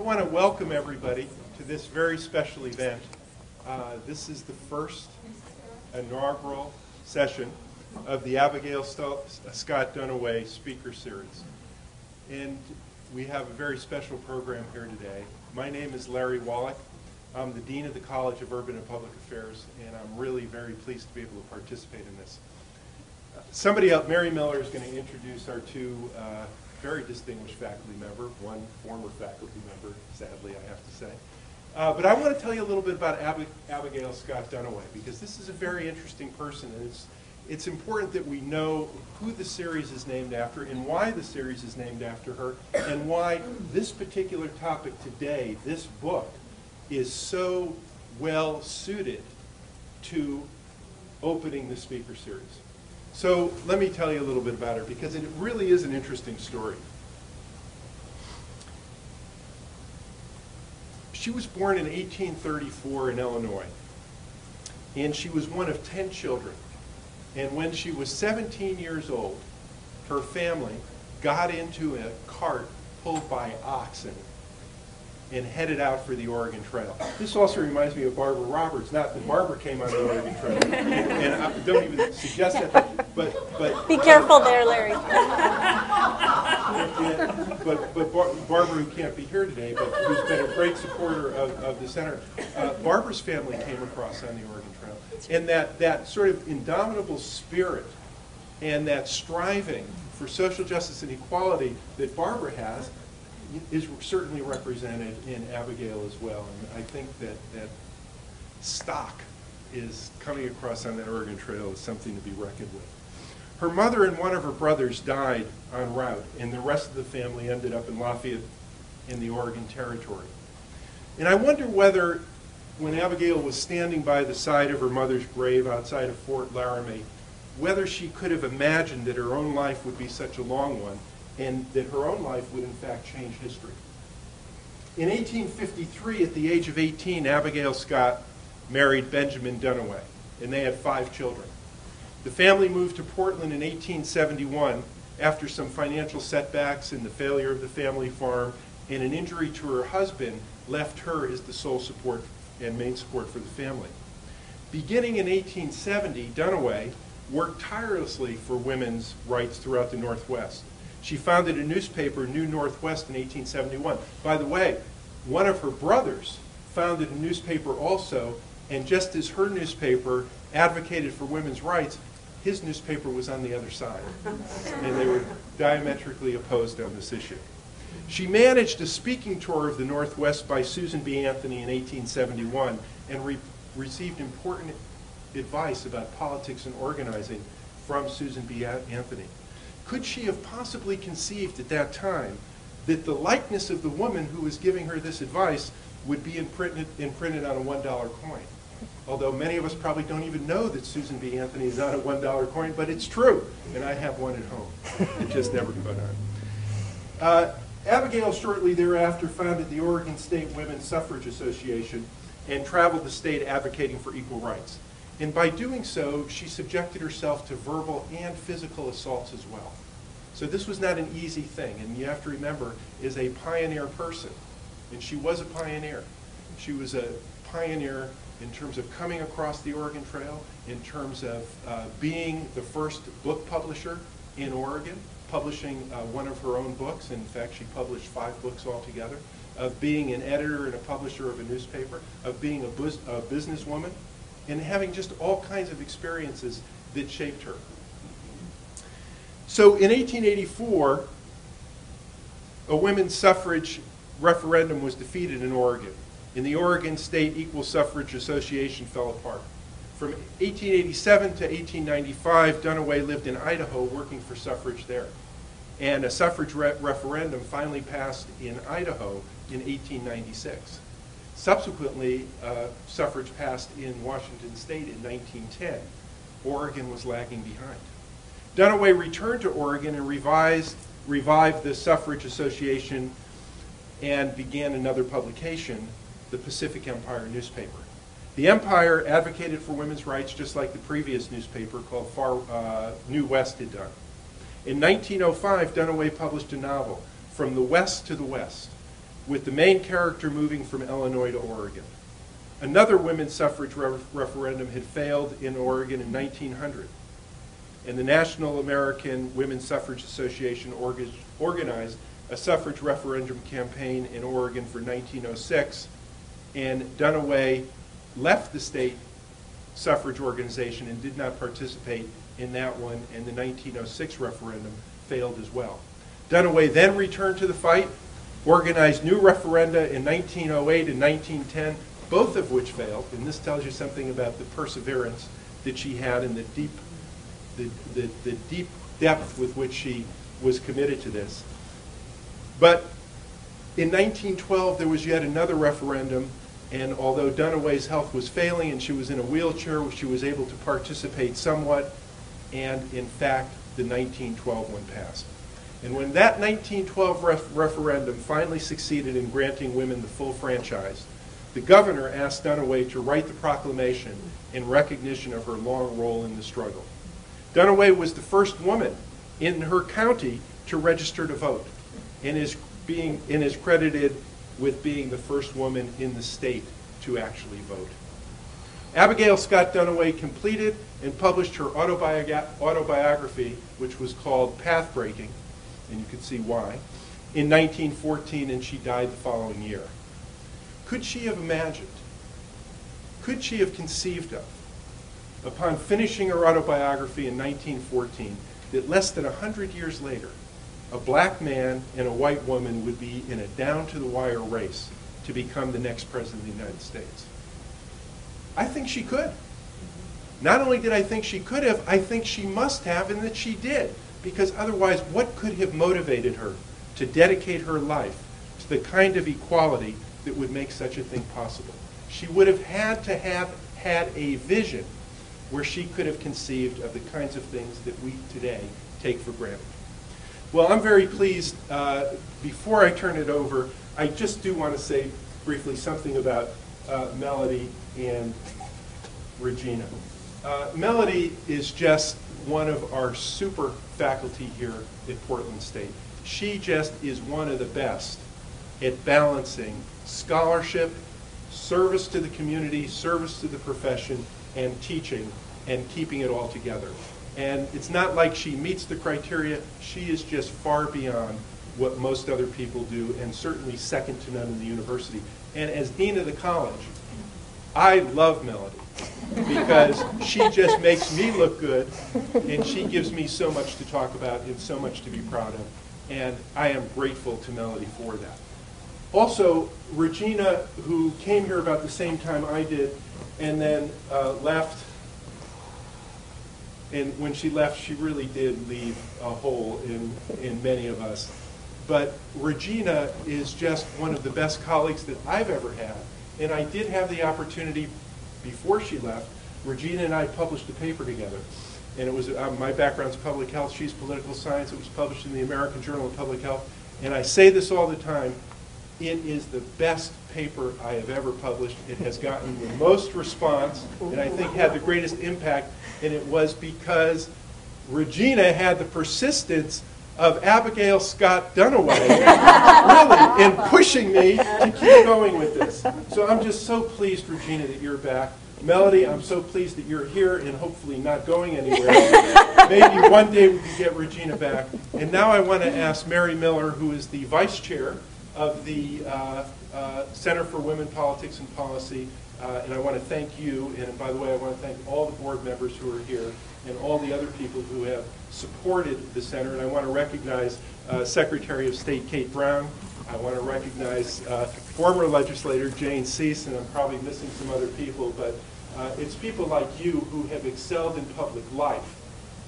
I want to welcome everybody to this very special event. This is the first inaugural session of the Abigail Scott Duniway Speaker Series. And we have a very special program here today. My name is Larry Wallach. I'm the Dean of the College of Urban and Public Affairs, and I'm really very pleased to be able to participate in this. Somebody else, Mary Miller, is going to introduce our two very distinguished faculty member, one former faculty member, sadly, I have to say. But I want to tell you a little bit about Abigail Scott Duniway, because this is a very interesting person, and it's important that we know who the series is named after and why the series is named after her, and why this particular topic today, this book, is so well suited to opening the speaker series. So let me tell you a little bit about her, because it really is an interesting story. She was born in 1834 in Illinois, and she was one of 10 children. And when she was 17 years old, her family got into a cart pulled by oxen and headed out for the Oregon Trail. This also reminds me of Barbara Roberts. Not that Barbara came on the Oregon Trail, and I don't even suggest that. But be careful there, Larry. But Barbara, who can't be here today, but who's been a great supporter of the center. Barbara's family came across on the Oregon Trail, and that sort of indomitable spirit and that striving for social justice and equality that Barbara has is certainly represented in Abigail as well. And I think that stock is coming across on that Oregon Trail as something to be reckoned with. Her mother and one of her brothers died en route, and the rest of the family ended up in Lafayette in the Oregon Territory. And I wonder whether, when Abigail was standing by the side of her mother's grave outside of Fort Laramie, whether she could have imagined that her own life would be such a long one, and that her own life would in fact change history. In 1853, at the age of 18, Abigail Scott married Benjamin Duniway, and they had 5 children. The family moved to Portland in 1871 after some financial setbacks and the failure of the family farm, and an injury to her husband left her as the sole support and main support for the family. Beginning in 1870, Duniway worked tirelessly for women's rights throughout the Northwest. She founded a newspaper, New Northwest, in 1871. By the way, one of her brothers founded a newspaper also, and just as her newspaper advocated for women's rights, his newspaper was on the other side. And they were diametrically opposed on this issue. She managed a speaking tour of the Northwest by Susan B. Anthony in 1871, and received important advice about politics and organizing from Susan B. Anthony. Could she have possibly conceived at that time that the likeness of the woman who was giving her this advice would be imprinted on a $1 coin? Although many of us probably don't even know that Susan B. Anthony is not a $1 coin, but it's true, and I have one at home. It just never caught on. Abigail shortly thereafter founded the Oregon State Women's Suffrage Association and traveled the state advocating for equal rights. And by doing so, she subjected herself to verbal and physical assaults as well. So this was not an easy thing, and you have to remember, is a pioneer person. And she was a pioneer. She was a pioneer in terms of coming across the Oregon Trail, in terms of being the first book publisher in Oregon, publishing one of her own books. In fact, she published 5 books altogether, of being an editor and a publisher of a newspaper, of being a businesswoman, and having just all kinds of experiences that shaped her. So in 1884, a women's suffrage referendum was defeated in Oregon, and the Oregon State Equal Suffrage Association fell apart. From 1887 to 1895, Duniway lived in Idaho working for suffrage there, and a suffrage referendum finally passed in Idaho in 1896. Subsequently, suffrage passed in Washington state in 1910. Oregon was lagging behind. Duniway returned to Oregon and revived the Suffrage Association and began another publication, the Pacific Empire newspaper. The Empire advocated for women's rights just like the previous newspaper called New West had done. In 1905, Duniway published a novel, From the West to the West, with the main character moving from Illinois to Oregon. Another women's suffrage referendum had failed in Oregon in 1900, and the National American Women's Suffrage Association organized a suffrage referendum campaign in Oregon for 1906, and Duniway left the state suffrage organization and did not participate in that one, and the 1906 referendum failed as well. Duniway then returned to the fight, organized new referenda in 1908 and 1910, both of which failed, and this tells you something about the perseverance that she had and the deep depth with which she was committed to this. But in 1912, there was yet another referendum, and although Duniway's health was failing and she was in a wheelchair, she was able to participate somewhat, and in fact, the 1912 one passed. And when that 1912 referendum finally succeeded in granting women the full franchise, the governor asked Duniway to write the proclamation in recognition of her long role in the struggle. Duniway was the first woman in her county to register to vote, and is credited with being the first woman in the state to actually vote. Abigail Scott Duniway completed and published her autobiography, which was called Pathbreaking, and you can see why, in 1914, and she died the following year. Could she have imagined, could she have conceived of, upon finishing her autobiography in 1914, that less than 100 years later, a black man and a white woman would be in a down-to-the-wire race to become the next president of the United States? I think she could. Not only did I think she could have, I think she must have, and that she did, because otherwise what could have motivated her to dedicate her life to the kind of equality that would make such a thing possible? She would have had to have had a vision where she could have conceived of the kinds of things that we today take for granted. Well, I'm very pleased. Before I turn it over, I just do want to say briefly something about Melody and Regina. Melody is just one of our super faculty here at Portland State. She just is one of the best at balancing scholarship, service to the community, service to the profession, and teaching, and keeping it all together. And it's not like she meets the criteria. She is just far beyond what most other people do, and certainly second to none in the university. And as dean of the college, I love Melody because she just makes me look good, and she gives me so much to talk about and so much to be proud of. And I am grateful to Melody for that. Also, Regina, who came here about the same time I did and then left, and when she left, she really did leave a hole in many of us. But Regina is just one of the best colleagues that I've ever had. And I did have the opportunity before she left. Regina and I published a paper together. And it was, my background's public health, she's political science. It was published in the American Journal of Public Health. And I say this all the time, it is the best paper I have ever published. It has gotten the most response, and I think had the greatest impact, and it was because Regina had the persistence of Abigail Scott Duniway, really, in pushing me to keep going with this. So I'm just so pleased, Regina, that you're back. Melody, I'm so pleased that you're here and hopefully not going anywhere. Maybe one day we can get Regina back. And now I want to ask Mary Miller, who is the vice chair of the Center for Women, Politics and Policy, and I want to thank you, and by the way, I want to thank all the board members who are here and all the other people who have supported the center, and I want to recognize Secretary of State Kate Brown. I want to recognize former legislator Jane Cease, and I'm probably missing some other people, but it's people like you who have excelled in public life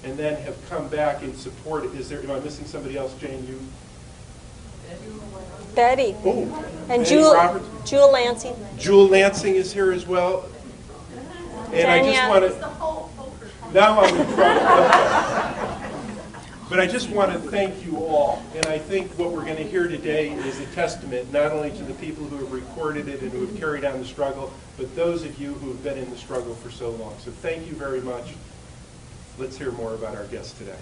and then have come back and supported. Am I missing somebody else, Jane? You? Betty. Oh, and Jewel Lansing. Jewel Lansing is here as well. And I just want to, now I'm in trouble. But I just want to thank you all. And I think what we're going to hear today is a testament not only to the people who have recorded it and who have carried on the struggle, but those of you who have been in the struggle for so long. So thank you very much. Let's hear more about our guests today.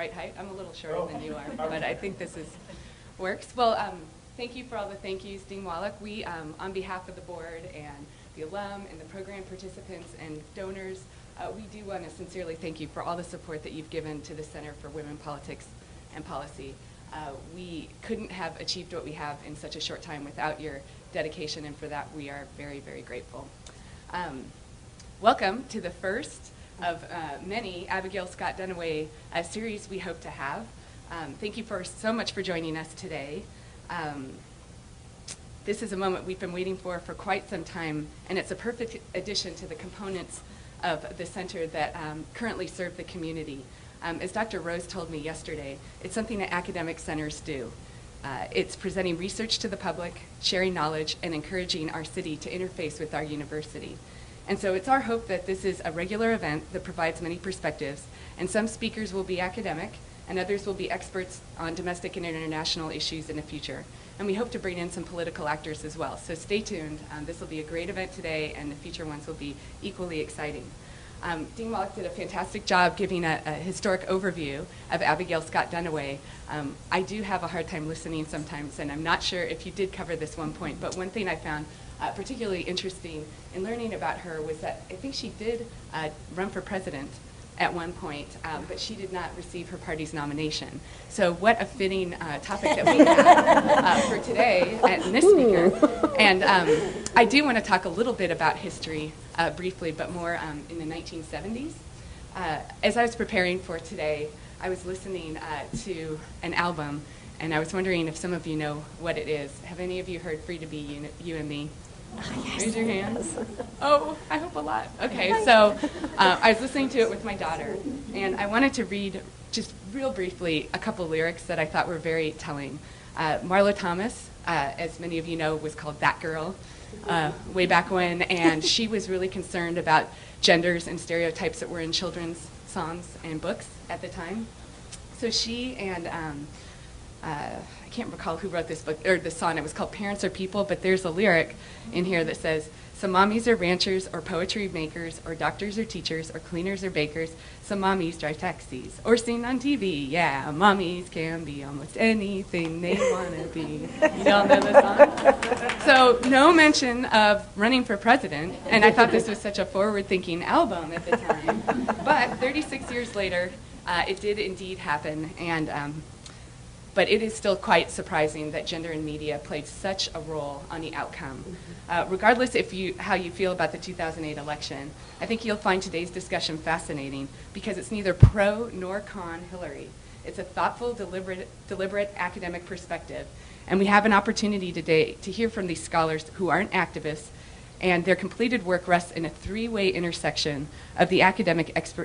right height. I'm a little shorter than you are, but I think this works. Well, thank you for all the thank yous, Dean Wallach. We, on behalf of the board and the alum and the program participants and donors, we do want to sincerely thank you for all the support that you've given to the Center for Women, Politics and Policy. We couldn't have achieved what we have in such a short time without your dedication, and for that we are very, very grateful. Welcome to the first of many Abigail Scott Duniway series we hope to have. Thank you so much for joining us today. This is a moment we've been waiting for quite some time, and it's a perfect addition to the components of the center that currently serve the community. As Dr. Rose told me yesterday, it's something that academic centers do. It's presenting research to the public, sharing knowledge, and encouraging our city to interface with our university. And so it's our hope that this is a regular event that provides many perspectives, and some speakers will be academic, and others will be experts on domestic and international issues in the future. And we hope to bring in some political actors as well. So stay tuned. This will be a great event today, and the future ones will be equally exciting. Dean Wallach did a fantastic job giving a historic overview of Abigail Scott Duniway. I do have a hard time listening sometimes, and I'm not sure if you did cover this one point, but one thing I found particularly interesting in learning about her was that I think she did run for president at one point, but she did not receive her party's nomination. So what a fitting topic that we have for today and this speaker. And I do want to talk a little bit about history briefly, but more in the 1970s. As I was preparing for today, I was listening to an album, and I was wondering if some of you know what it is. Have any of you heard Free to Be You and Me? Oh, yes. Raise your hand. Yes. Oh, I hope a lot. Okay, so I was listening to it with my daughter, and I wanted to read just real briefly a couple lyrics that I thought were very telling. Marlo Thomas, as many of you know, was called That Girl way back when, and she was really concerned about genders and stereotypes that were in children's songs and books at the time. So she and I can't recall who wrote this book or the song. It was called Parents Are People, but there's a lyric in here that says, some mommies are ranchers or poetry makers or doctors or teachers or cleaners or bakers. Some mommies drive taxis or seen on TV. Yeah, mommies can be almost anything they want to be. You all know the song? So no mention of running for president, and I thought this was such a forward-thinking album at the time. But 36 years later, it did indeed happen, and but it is still quite surprising that gender and media played such a role on the outcome. Regardless of how you feel about the 2008 election, I think you'll find today's discussion fascinating because it's neither pro nor con Hillary. It's a thoughtful, deliberate academic perspective. And we have an opportunity today to hear from these scholars who aren't activists, and their completed work rests in a three-way intersection of the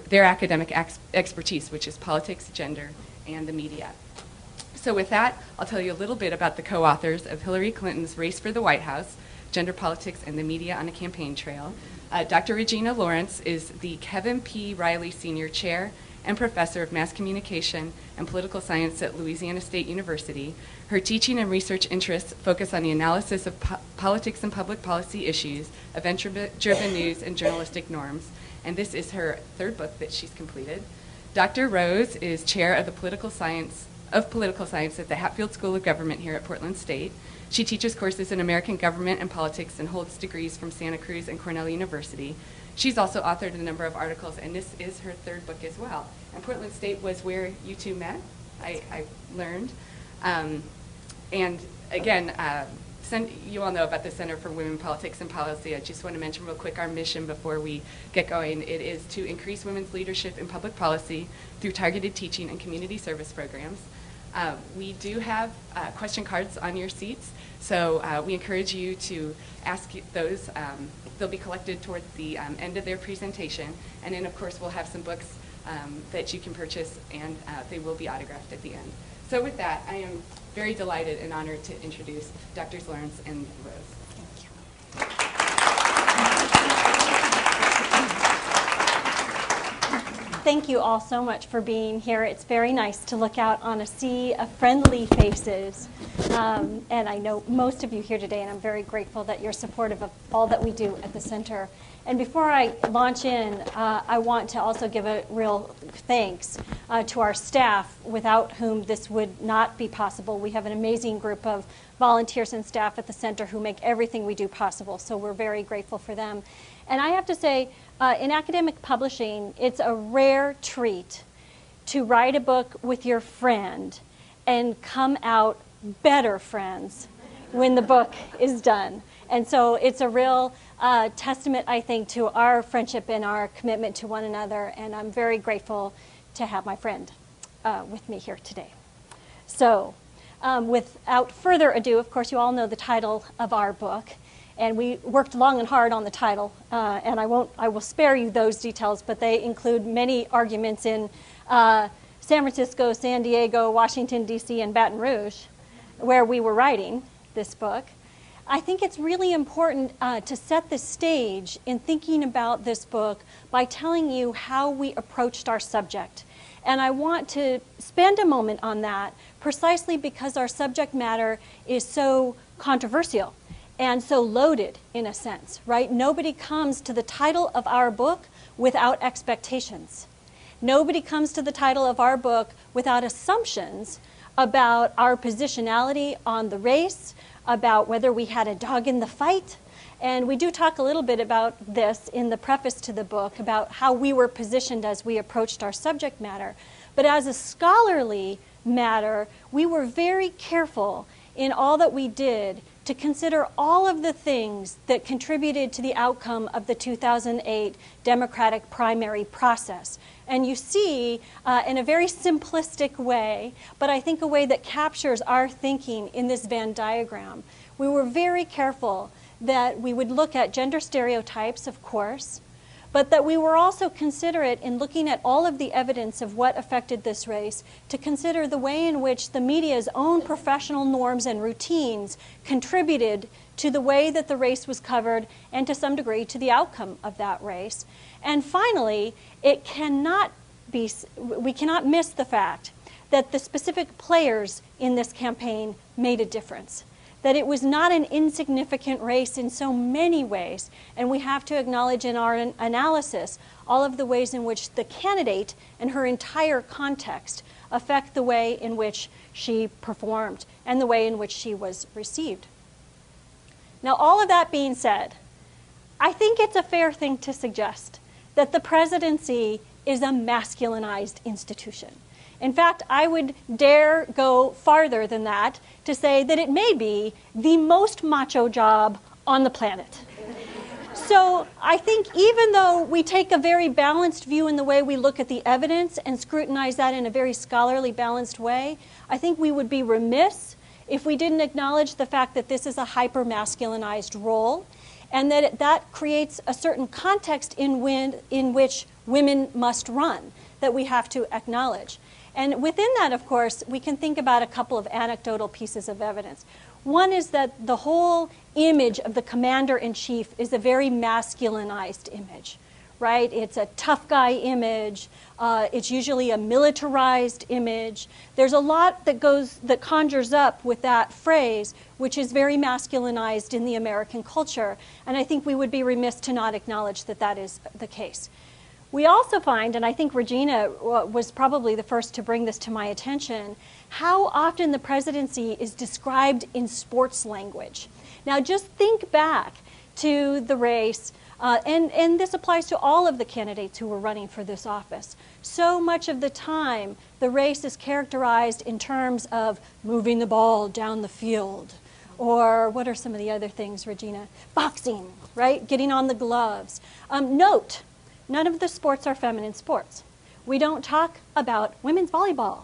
their academic expertise, which is politics, gender, and the media. So with that, I'll tell you a little bit about the co-authors of Hillary Clinton's Race for the White House, Gender Politics and the Media on a Campaign Trail. Dr. Regina Lawrence is the Kevin P. Riley Senior Chair and Professor of Mass Communication and Political Science at Louisiana State University. Her teaching and research interests focus on the analysis of politics and public policy issues, event-driven news, and journalistic norms. And this is her third book that she's completed. Dr. Rose is Chair of the Political Science at the Hatfield School of Government here at Portland State. She teaches courses in American government and politics and holds degrees from Santa Cruz and Cornell University. She's also authored a number of articles, and this is her third book as well. And Portland State was where you two met, I learned. And again, you all know about the Center for Women, Politics, and Policy. I just want to mention real quick our mission before we get going. It is to increase women's leadership in public policy through targeted teaching and community service programs. We do have question cards on your seats, so we encourage you to ask those. They'll be collected toward the end of their presentation, and then of course we'll have some books that you can purchase, and they will be autographed at the end. So with that, I am very delighted and honored to introduce Drs. Lawrence and Rose. Thank you. thank you all so much for being here. It's very nice to look out on a sea of friendly faces. And I know most of you here today, and I'm very grateful that you're supportive of all that we do at the center. And before I launch in, I want to also give a real thanks to our staff, without whom this would not be possible. We have an amazing group of volunteers and staff at the center who make everything we do possible, so we're very grateful for them. And I have to say, in academic publishing, it's a rare treat to write a book with your friend and come out better friends when the book is done. And so it's a real testament, I think, to our friendship and our commitment to one another, and I'm very grateful to have my friend with me here today. So without further ado, of course, you all know the title of our book, and we worked long and hard on the title, and I will spare you those details, but they include many arguments in San Francisco, San Diego, Washington, D.C., and Baton Rouge, where we were writing this book. I think it's really important to set the stage in thinking about this book by telling you how we approached our subject. And I want to spend a moment on that precisely because our subject matter is so controversial and so loaded in a sense, right? Nobody comes to the title of our book without expectations. Nobody comes to the title of our book without assumptions about our positionality on the race, about whether we had a dog in the fight. And we do talk a little bit about this in the preface to the book, about how we were positioned as we approached our subject matter. But as a scholarly matter, we were very careful in all that we did to consider all of the things that contributed to the outcome of the 2008 Democratic primary process. And you see, in a very simplistic way, but I think a way that captures our thinking in this Venn diagram, we were very careful that we would look at gender stereotypes, of course, but that we were also considerate in looking at all of the evidence of what affected this race to consider the way in which the media's own professional norms and routines contributed to the way that the race was covered and to some degree to the outcome of that race. And finally, we cannot miss the fact that the specific players in this campaign made a difference, that it was not an insignificant race in so many ways, and we have to acknowledge in our analysis all of the ways in which the candidate and her entire context affect the way in which she performed and the way in which she was received. Now, all of that being said, I think it's a fair thing to suggest that the presidency is a masculinized institution. In fact, I would dare go farther than that to say that it may be the most macho job on the planet. So I think even though we take a very balanced view in the way we look at the evidence and scrutinize that in a very scholarly, balanced way, I think we would be remiss if we didn't acknowledge the fact that this is a hyper-masculinized role, and that that creates a certain context in which women must run that we have to acknowledge. And within that, of course, we can think about a couple of anecdotal pieces of evidence. One is that the whole image of the commander-in-chief is a very masculinized image, right? It's a tough guy image. It's usually a militarized image. There's a lot that conjures up with that phrase, which is very masculinized in the American culture. And I think we would be remiss to not acknowledge that that is the case. We also find, and I think Regina was probably the first to bring this to my attention, how often the presidency is described in sports language. Now, just think back to the race, and this applies to all of the candidates who were running for this office. So much of the time, the race is characterized in terms of moving the ball down the field, or what are some of the other things, Regina? Boxing, right? Getting on the gloves. Note, none of the sports are feminine sports. We don't talk about women's volleyball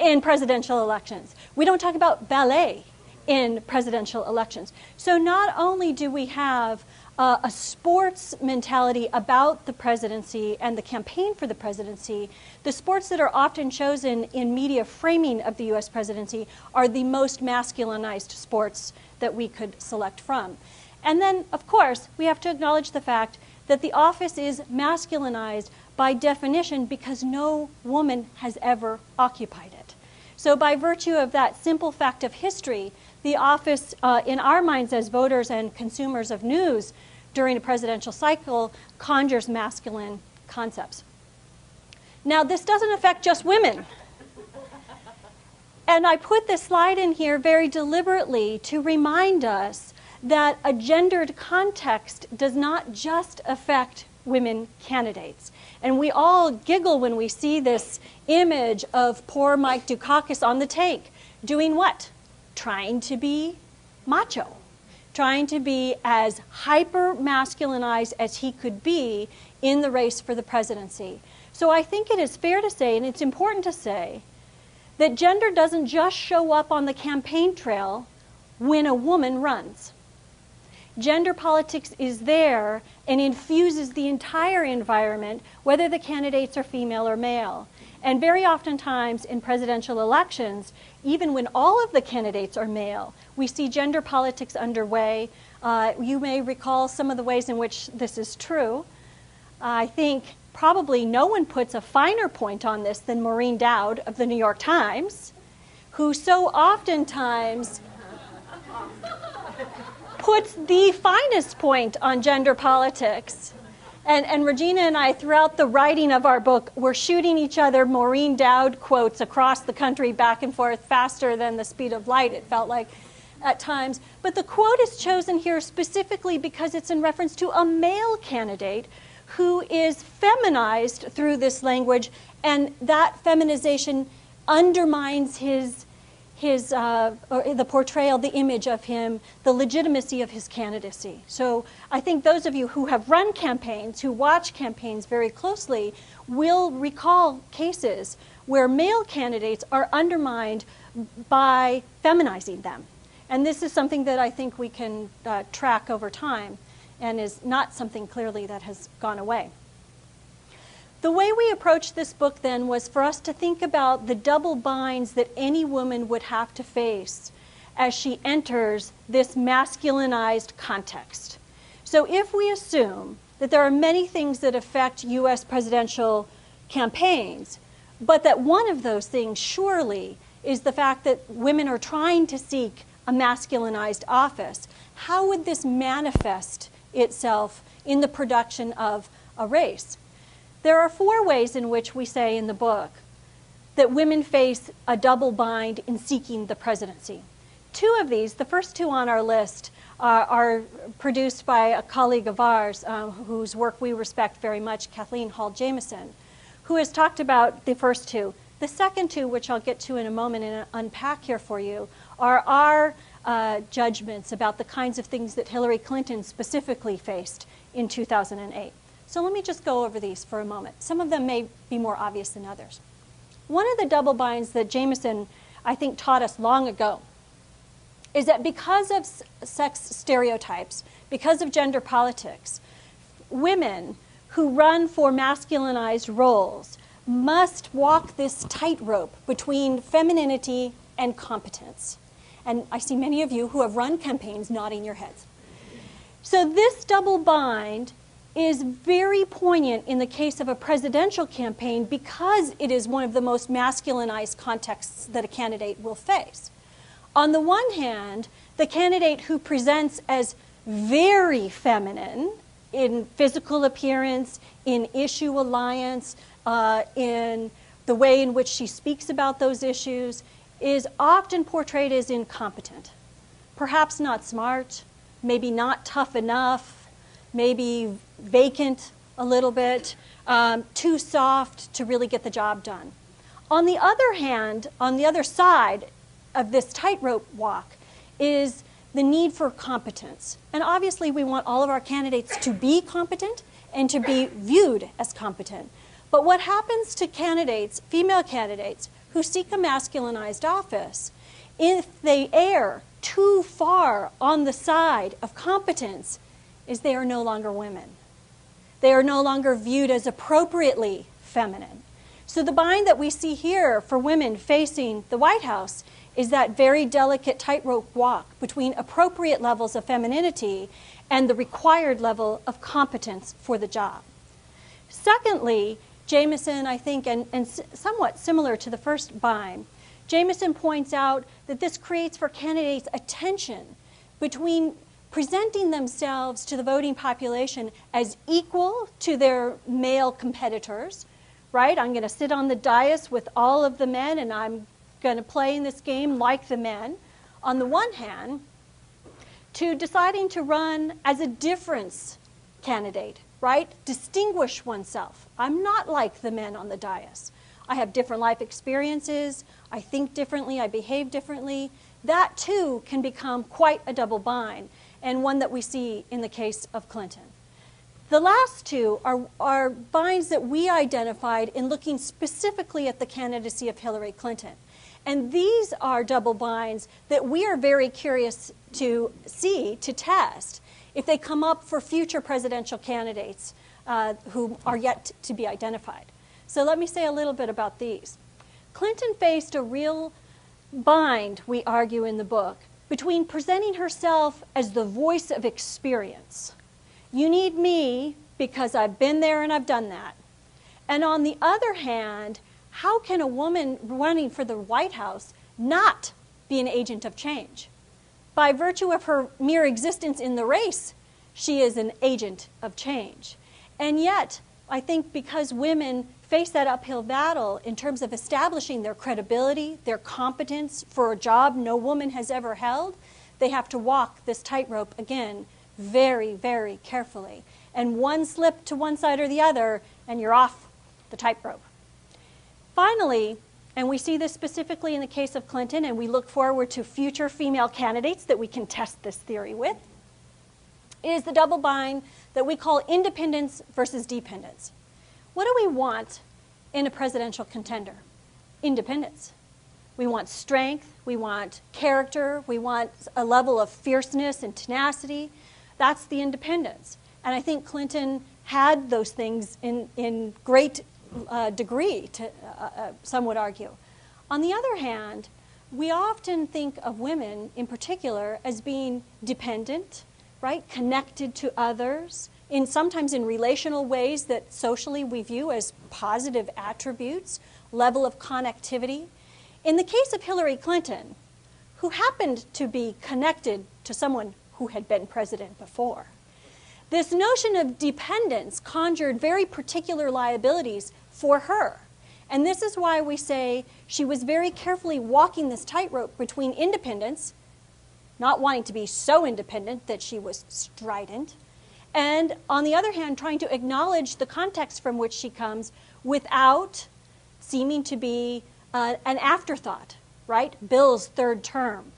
in presidential elections. We don't talk about ballet in presidential elections. So not only do we have a sports mentality about the presidency and the campaign for the presidency, the sports that are often chosen in media framing of the U.S. presidency are the most masculinized sports that we could select from. And then, of course, we have to acknowledge the fact that the office is masculinized by definition because no woman has ever occupied it. So by virtue of that simple fact of history, the office, in our minds as voters and consumers of news during a presidential cycle, conjures masculine concepts. Now, this doesn't affect just women. And I put this slide in here very deliberately to remind us that a gendered context does not just affect women candidates. And we all giggle when we see this image of poor Mike Dukakis on the take, doing what? Trying to be macho, trying to be as hyper-masculinized as he could be in the race for the presidency. So I think it is fair to say, and it's important to say, that gender doesn't just show up on the campaign trail when a woman runs. Gender politics is there and infuses the entire environment, whether the candidates are female or male. And very oftentimes in presidential elections, even when all of the candidates are male, we see gender politics underway. You may recall some of the ways in which this is true. I think probably no one puts a finer point on this than Maureen Dowd of the New York Times, who so oftentimes puts the finest point on gender politics. And Regina and I, throughout the writing of our book, were shooting each other Maureen Dowd quotes across the country back and forth faster than the speed of light, it felt like at times. But the quote is chosen here specifically because it's in reference to a male candidate who is feminized through this language, and that feminization undermines the portrayal, the image of him, the legitimacy of his candidacy. So I think those of you who have run campaigns, who watch campaigns very closely, will recall cases where male candidates are undermined by feminizing them. And this is something that I think we can track over time, and is not something clearly that has gone away. The way we approached this book then was for us to think about the double binds that any woman would have to face as she enters this masculinized context. So if we assume that there are many things that affect US presidential campaigns, but that one of those things surely is the fact that women are trying to seek a masculinized office, how would this manifest itself in the production of a race? There are four ways in which we say in the book that women face a double bind in seeking the presidency. Two of these, the first two on our list, are produced by a colleague of ours whose work we respect very much, Kathleen Hall Jamieson, who has talked about the first two. The second two, which I'll get to in a moment and unpack here for you, are our judgments about the kinds of things that Hillary Clinton specifically faced in 2008. So let me just go over these for a moment. Some of them may be more obvious than others. One of the double binds that Jamieson, I think, taught us long ago is that because of sex stereotypes, because of gender politics, women who run for masculinized roles must walk this tightrope between femininity and competence. And I see many of you who have run campaigns nodding your heads. So this double bind is very poignant in the case of a presidential campaign because it is one of the most masculinized contexts that a candidate will face. On the one hand, the candidate who presents as very feminine in physical appearance, in issue alliance, in the way in which she speaks about those issues, is often portrayed as incompetent, perhaps not smart, maybe not tough enough, maybe vacant a little bit, too soft to really get the job done. On the other hand, on the other side of this tightrope walk is the need for competence. And obviously we want all of our candidates to be competent and to be viewed as competent. But what happens to candidates, female candidates, who seek a masculinized office, if they err too far on the side of competence, is they are no longer women. They are no longer viewed as appropriately feminine. So the bind that we see here for women facing the White House is that very delicate tightrope walk between appropriate levels of femininity and the required level of competence for the job. Secondly, Jameson, I think, and somewhat similar to the first BIME, Jameson points out that this creates for candidates a tension between presenting themselves to the voting population as equal to their male competitors, right? I'm going to sit on the dais with all of the men, and I'm going to play in this game like the men, on the one hand, to deciding to run as a difference candidate, right? Distinguish oneself. I'm not like the men on the dais. I have different life experiences. I think differently. I behave differently. That, too, can become quite a double bind, and one that we see in the case of Clinton. The last two are binds that we identified in looking specifically at the candidacy of Hillary Clinton. And these are double binds that we are very curious to see, to test, if they come up for future presidential candidates who are yet to be identified. So let me say a little bit about these. Clinton faced a real bind, we argue in the book, between presenting herself as the voice of experience. You need me because I've been there and I've done that. And on the other hand, how can a woman running for the White House not be an agent of change? By virtue of her mere existence in the race, she is an agent of change. And yet, I think because women face that uphill battle in terms of establishing their credibility, their competence for a job no woman has ever held, they have to walk this tightrope again very, very carefully. And one slip to one side or the other, and you're off the tightrope. Finally, and we see this specifically in the case of Clinton, and we look forward to future female candidates that we can test this theory with, is the double bind that we call independence versus dependence. What do we want in a presidential contender? Independence. We want strength, we want character, we want a level of fierceness and tenacity. That's the independence. And I think Clinton had those things in great degree, some would argue. On the other hand, we often think of women in particular as being dependent, right? Connected to others, sometimes in relational ways that socially we view as positive attributes, level of connectivity. In the case of Hillary Clinton, who happened to be connected to someone who had been president before, this notion of dependence conjured very particular liabilities for her. And this is why we say she was very carefully walking this tightrope between independence, not wanting to be so independent that she was strident, and on the other hand, trying to acknowledge the context from which she comes without seeming to be an afterthought, right? Bill's third term.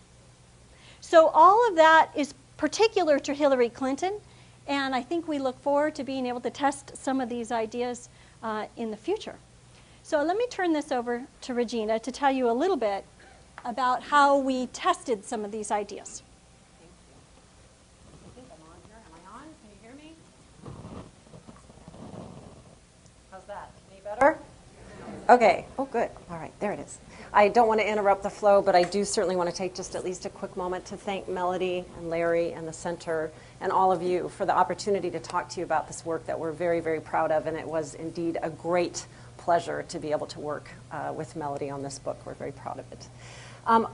So all of that is particular to Hillary Clinton, and I think we look forward to being able to test some of these ideas in the future. So let me turn this over to Regina to tell you a little bit about how we tested some of these ideas. Okay. Oh, good. All right. There it is. I don't want to interrupt the flow, but I do certainly want to take just at least a quick moment to thank Melody and Larry and the Center and all of you for the opportunity to talk to you about this work that we're very, very proud of. And it was indeed a great pleasure to be able to work with Melody on this book. We're very proud of it.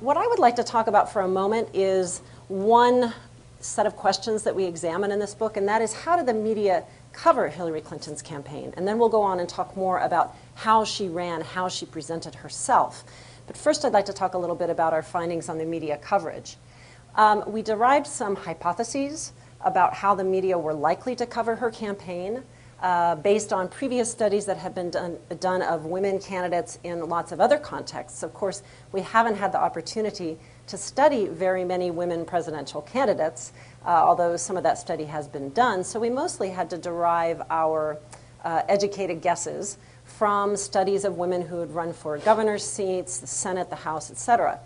What I would like to talk about for a moment is one set of questions that we examine in this book, and that is, how did the media cover Hillary Clinton's campaign? And then we'll go on and talk more about how she ran, how she presented herself. But first, I'd like to talk a little bit about our findings on the media coverage. We derived some hypotheses about how the media were likely to cover her campaign based on previous studies that had been done of women candidates in lots of other contexts. Of course, we haven't had the opportunity to study very many women presidential candidates, although some of that study has been done. So we mostly had to derive our educated guesses from studies of women who had run for governor's seats, the Senate, the House, et cetera.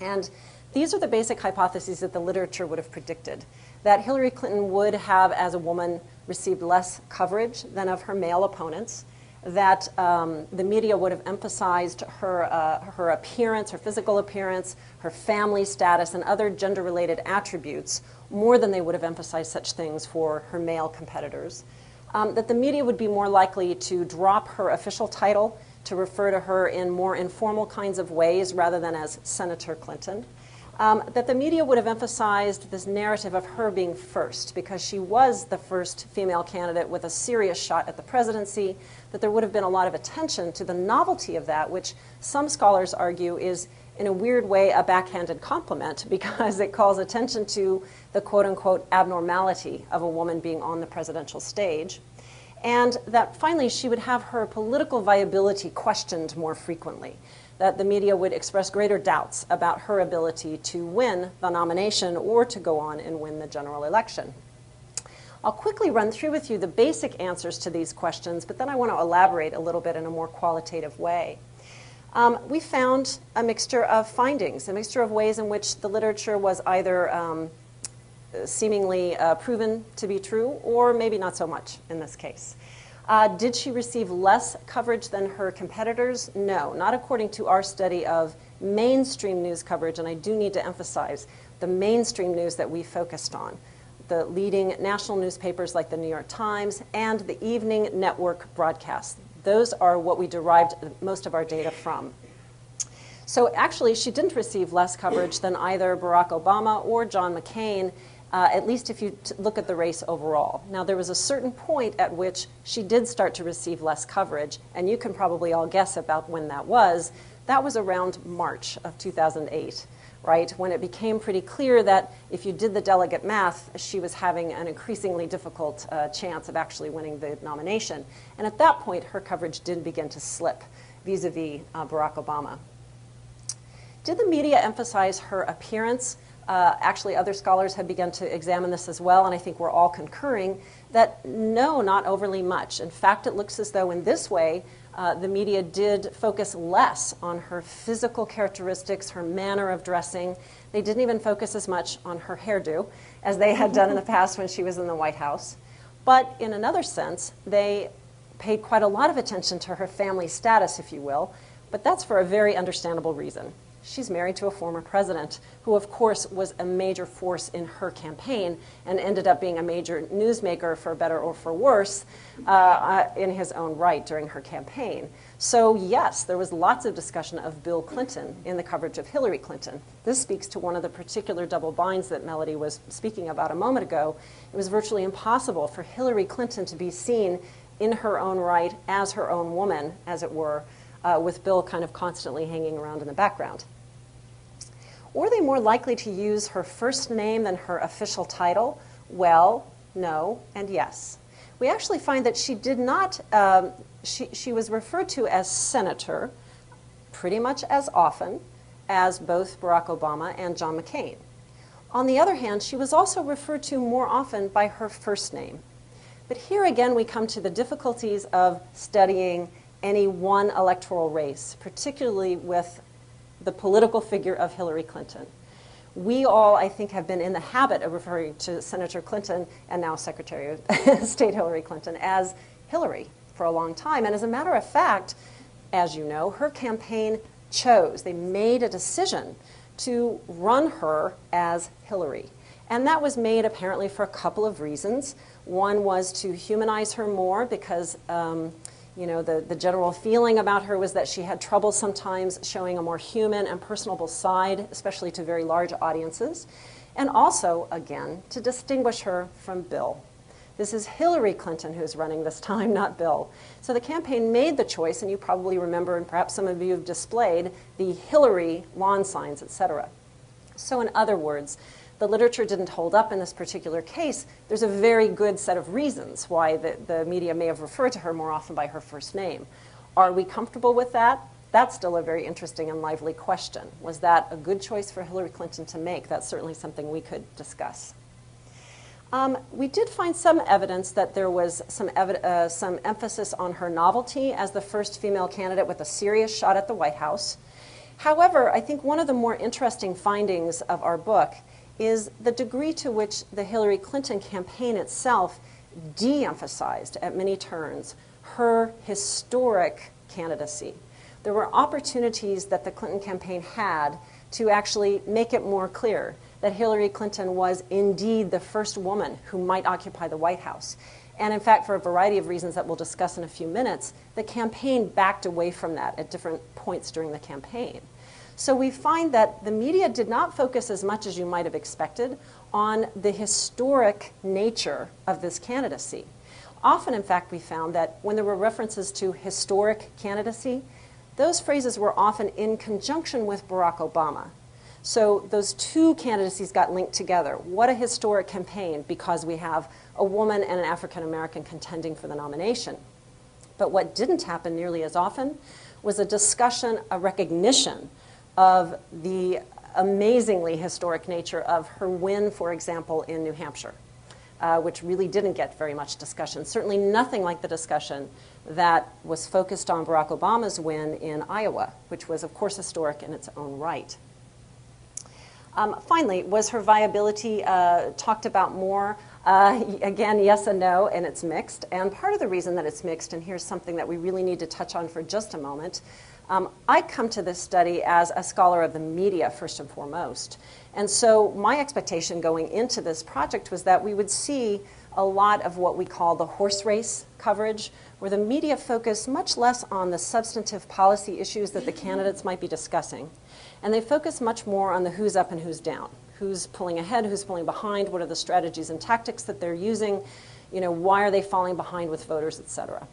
And these are the basic hypotheses that the literature would have predicted, that Hillary Clinton would have, as a woman, received less coverage than of her male opponents, that the media would have emphasized her appearance, her physical appearance, her family status, and other gender-related attributes more than they would have emphasized such things for her male competitors. That the media would be more likely to drop her official title, to refer to her in more informal kinds of ways rather than as Senator Clinton. That the media would have emphasized this narrative of her being first, because she was the first female candidate with a serious shot at the presidency, that there would have been a lot of attention to the novelty of that, which some scholars argue is, in a weird way, a backhanded compliment, because it calls attention to the quote-unquote abnormality of a woman being on the presidential stage. And that finally, she would have her political viability questioned more frequently, that the media would express greater doubts about her ability to win the nomination or to go on and win the general election. I'll quickly run through with you the basic answers to these questions, but then I want to elaborate a little bit in a more qualitative way. We found a mixture of findings, a mixture of ways in which the literature was either seemingly proven to be true or maybe not so much in this case. Did she receive less coverage than her competitors? No, not according to our study of mainstream news coverage, and I do need to emphasize the mainstream news that we focused on, the leading national newspapers like the New York Times and the evening network broadcasts. Those are what we derived most of our data from. So actually, she didn't receive less coverage than either Barack Obama or John McCain, at least if you look at the race overall. Now, there was a certain point at which she did start to receive less coverage, and you can probably all guess about when that was. That was around March of 2008, right, when it became pretty clear that if you did the delegate math, she was having an increasingly difficult chance of actually winning the nomination. And at that point, her coverage did begin to slip vis-a-vis Barack Obama. Did the media emphasize her appearance? Actually, other scholars have begun to examine this as well, and I think we're all concurring that no, not overly much. In fact, it looks as though in this way, the media did focus less on her physical characteristics, her manner of dressing. They didn't even focus as much on her hairdo as they had done in the past when she was in the White House. But in another sense, they paid quite a lot of attention to her family status, if you will, but that's for a very understandable reason. She's married to a former president who, of course, was a major force in her campaign and ended up being a major newsmaker, for better or for worse, in his own right during her campaign. So yes, there was lots of discussion of Bill Clinton in the coverage of Hillary Clinton. This speaks to one of the particular double binds that Melody was speaking about a moment ago. It was virtually impossible for Hillary Clinton to be seen in her own right as her own woman, as it were, with Bill kind of constantly hanging around in the background. Were they more likely to use her first name than her official title? Well, no, and yes. We actually find that she did not, she was referred to as senator pretty much as often as both Barack Obama and John McCain. On the other hand, she was also referred to more often by her first name. But here again, we come to the difficulties of studying any one electoral race, particularly with the political figure of Hillary Clinton. We all, I think, have been in the habit of referring to Senator Clinton and now Secretary of State Hillary Clinton as Hillary for a long time. And as a matter of fact, as you know, her campaign chose, they made a decision to run her as Hillary. And that was made apparently for a couple of reasons. One was to humanize her more because you know, the general feeling about her was that she had trouble sometimes showing a more human and personable side, especially to very large audiences. And also, again, to distinguish her from Bill. This is Hillary Clinton who's running this time, not Bill. So the campaign made the choice, and you probably remember, and perhaps some of you have displayed, the Hillary lawn signs, etc. So in other words, the literature didn't hold up in this particular case. There's a very good set of reasons why the media may have referred to her more often by her first name. Are we comfortable with that? That's still a very interesting and lively question. Was that a good choice for Hillary Clinton to make? That's certainly something we could discuss. We did find some evidence that there was some emphasis on her novelty as the first female candidate with a serious shot at the White House. However, I think one of the more interesting findings of our book is the degree to which the Hillary Clinton campaign itself de-emphasized at many turns her historic candidacy. There were opportunities that the Clinton campaign had to actually make it more clear that Hillary Clinton was indeed the first woman who might occupy the White House. And in fact, for a variety of reasons that we'll discuss in a few minutes, the campaign backed away from that at different points during the campaign. So we find that the media did not focus as much as you might have expected on the historic nature of this candidacy. Often, in fact, we found that when there were references to historic candidacy, those phrases were often in conjunction with Barack Obama. So those two candidacies got linked together. What a historic campaign, because we have a woman and an African American contending for the nomination. But what didn't happen nearly as often was a discussion, a recognition of the amazingly historic nature of her win, for example, in New Hampshire, which really didn't get very much discussion. Certainly nothing like the discussion that was focused on Barack Obama's win in Iowa, which was, of course, historic in its own right. Finally, was her viability talked about more? Again, yes and no, and it's mixed. And part of the reason that it's mixed, and here's something that we really need to touch on for just a moment, I come to this study as a scholar of the media, first and foremost. And so my expectation going into this project was that we would see a lot of what we call the horse race coverage, where the media focused much less on the substantive policy issues that the candidates might be discussing. And they focused much more on the who's up and who's down, who's pulling ahead, who's pulling behind, what are the strategies and tactics that they're using, you know, why are they falling behind with voters, et cetera.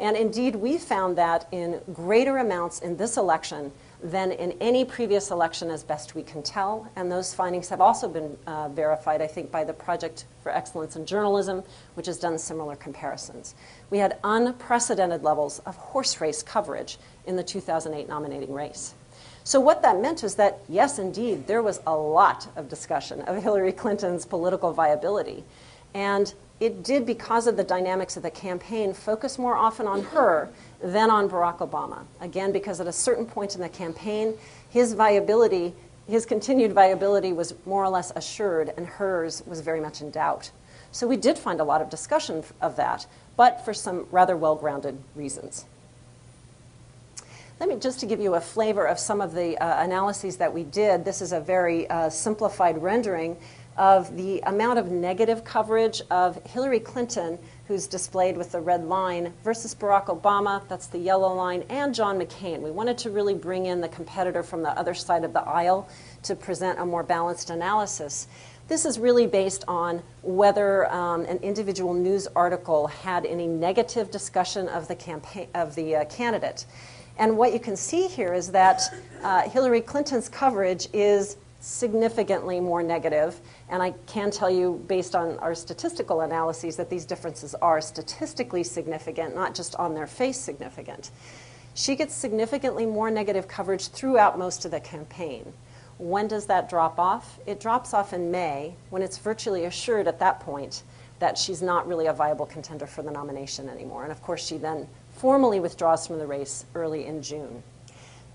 And indeed, we found that in greater amounts in this election than in any previous election, as best we can tell. And those findings have also been verified, I think, by the Project for Excellence in Journalism, which has done similar comparisons. We had unprecedented levels of horse race coverage in the 2008 nominating race. So what that meant was that, yes, indeed, there was a lot of discussion of Hillary Clinton's political viability. And it did, because of the dynamics of the campaign, focus more often on her than on Barack Obama. Again, because at a certain point in the campaign, his viability, his continued viability was more or less assured, and hers was very much in doubt. So we did find a lot of discussion of that, but for some rather well-grounded reasons. Let me just to give you a flavor of some of the analyses that we did. This is a very simplified rendering of the amount of negative coverage of Hillary Clinton, who's displayed with the red line, versus Barack Obama, that's the yellow line, and John McCain. We wanted to really bring in the competitor from the other side of the aisle to present a more balanced analysis. This is really based on whether an individual news article had any negative discussion of the campaign, of the candidate. And what you can see here is that Hillary Clinton's coverage is significantly more negative. And I can tell you, based on our statistical analyses, that these differences are statistically significant, not just on their face significant. She gets significantly more negative coverage throughout most of the campaign. When does that drop off? It drops off in May, when it's virtually assured at that point that she's not really a viable contender for the nomination anymore. And of course, she then formally withdraws from the race early in June.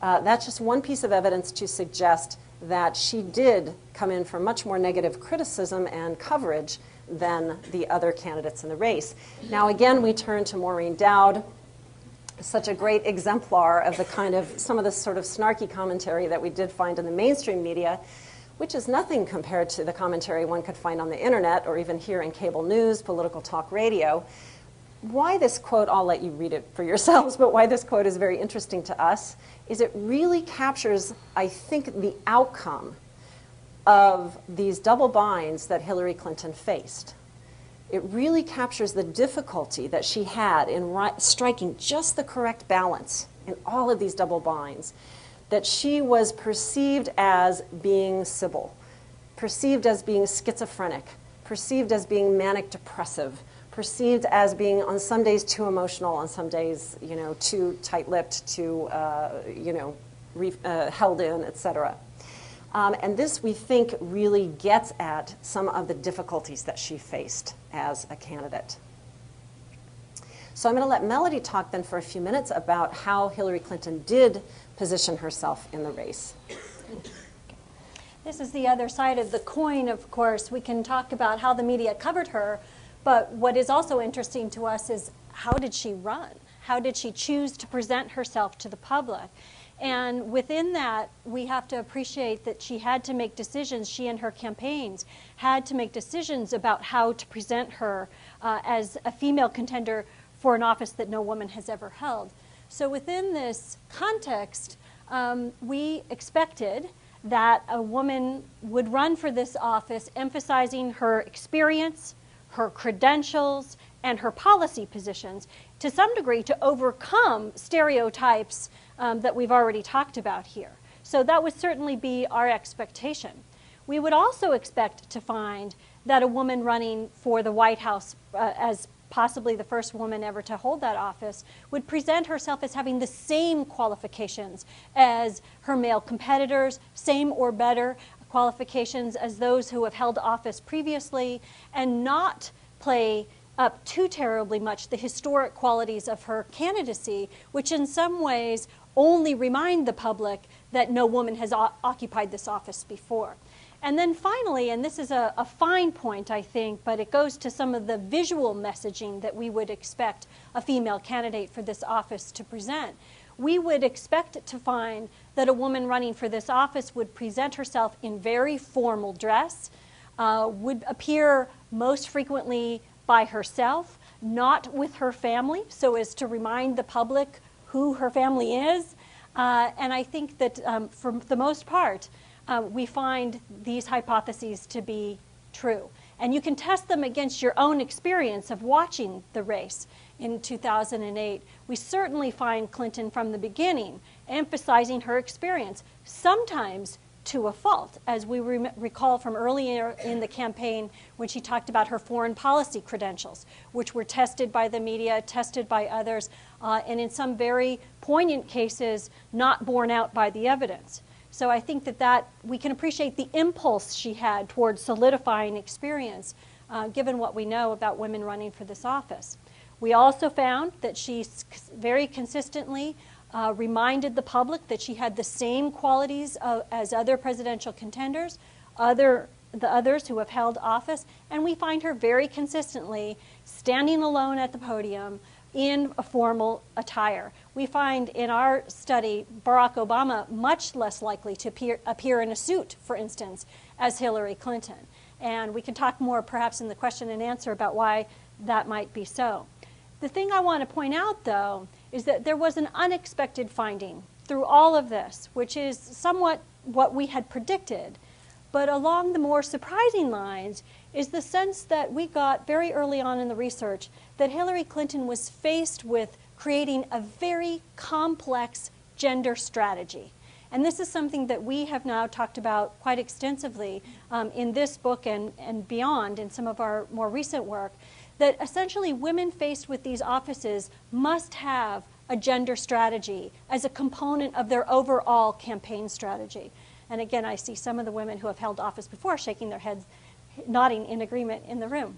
That's just one piece of evidence to suggest that she did come in for much more negative criticism and coverage than the other candidates in the race. Now again, we turn to Maureen Dowd, such a great exemplar of the kind of, some of the sort of snarky commentary that we did find in the mainstream media, which is nothing compared to the commentary one could find on the internet or even here in cable news, political talk radio. Why this quote, I'll let you read it for yourselves, but why this quote is very interesting to us is it really captures, I think, the outcome of these double binds that Hillary Clinton faced. It really captures the difficulty that she had in striking just the correct balance in all of these double binds, that she was perceived as being Sybil, perceived as being schizophrenic, perceived as being manic depressive, perceived as being on some days too emotional, on some days, you know, too tight-lipped, too, you know, held in, etc. And this, we think, really gets at some of the difficulties that she faced as a candidate. So I'm going to let Melody talk then for a few minutes about how Hillary Clinton did position herself in the race. This is the other side of the coin, of course. We can talk about how the media covered her, but what is also interesting to us is how did she run? How did she choose to present herself to the public? And within that, we have to appreciate that she had to make decisions, she and her campaigns had to make decisions about how to present her as a female contender for an office that no woman has ever held. So within this context, we expected that a woman would run for this office emphasizing her experience, her credentials, and her policy positions to some degree to overcome stereotypes that we've already talked about here. So that would certainly be our expectation. We would also expect to find that a woman running for the White House as possibly the first woman ever to hold that office would present herself as having the same qualifications as her male competitors, same or better qualifications as those who have held office previously, and not play up too terribly much the historic qualities of her candidacy, which in some ways only remind the public that no woman has occupied this office before. And then finally, and this is a fine point, I think, but it goes to some of the visual messaging that we would expect a female candidate for this office to present. We would expect to find that a woman running for this office would present herself in very formal dress, would appear most frequently by herself, not with her family, so as to remind the public who her family is, and I think that for the most part, we find these hypotheses to be true. And you can test them against your own experience of watching the race in 2008. We certainly find Clinton from the beginning emphasizing her experience, sometimes to a fault, as we recall from earlier in the campaign when she talked about her foreign policy credentials, which were tested by the media, tested by others, and in some very poignant cases, not borne out by the evidence. So I think that, we can appreciate the impulse she had towards solidifying experience, given what we know about women running for this office. We also found that she very consistently reminded the public that she had the same qualities as other presidential contenders, the others who have held office, and we find her very consistently standing alone at the podium in a formal attire. We find in our study Barack Obama much less likely to appear in a suit, for instance, as Hillary Clinton. And we can talk more perhaps in the question and answer about why that might be so. The thing I want to point out, though, is that there was an unexpected finding through all of this, which is somewhat what we had predicted. But along the more surprising lines is the sense that we got very early on in the research that Hillary Clinton was faced with creating a very complex gender strategy. And this is something that we have now talked about quite extensively in this book and beyond in some of our more recent work, that essentially women faced with these offices must have a gender strategy as a component of their overall campaign strategy. And again, I see some of the women who have held office before shaking their heads, nodding in agreement in the room.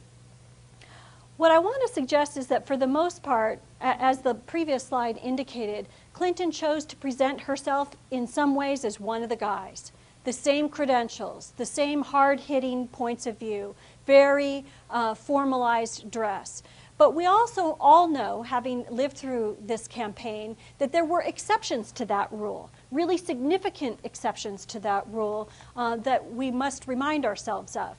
What I want to suggest is that for the most part, as the previous slide indicated, Clinton chose to present herself in some ways as one of the guys. The same credentials, the same hard-hitting points of view, very formalized dress. But we also all know, having lived through this campaign, that there were exceptions to that rule, really significant exceptions to that rule that we must remind ourselves of.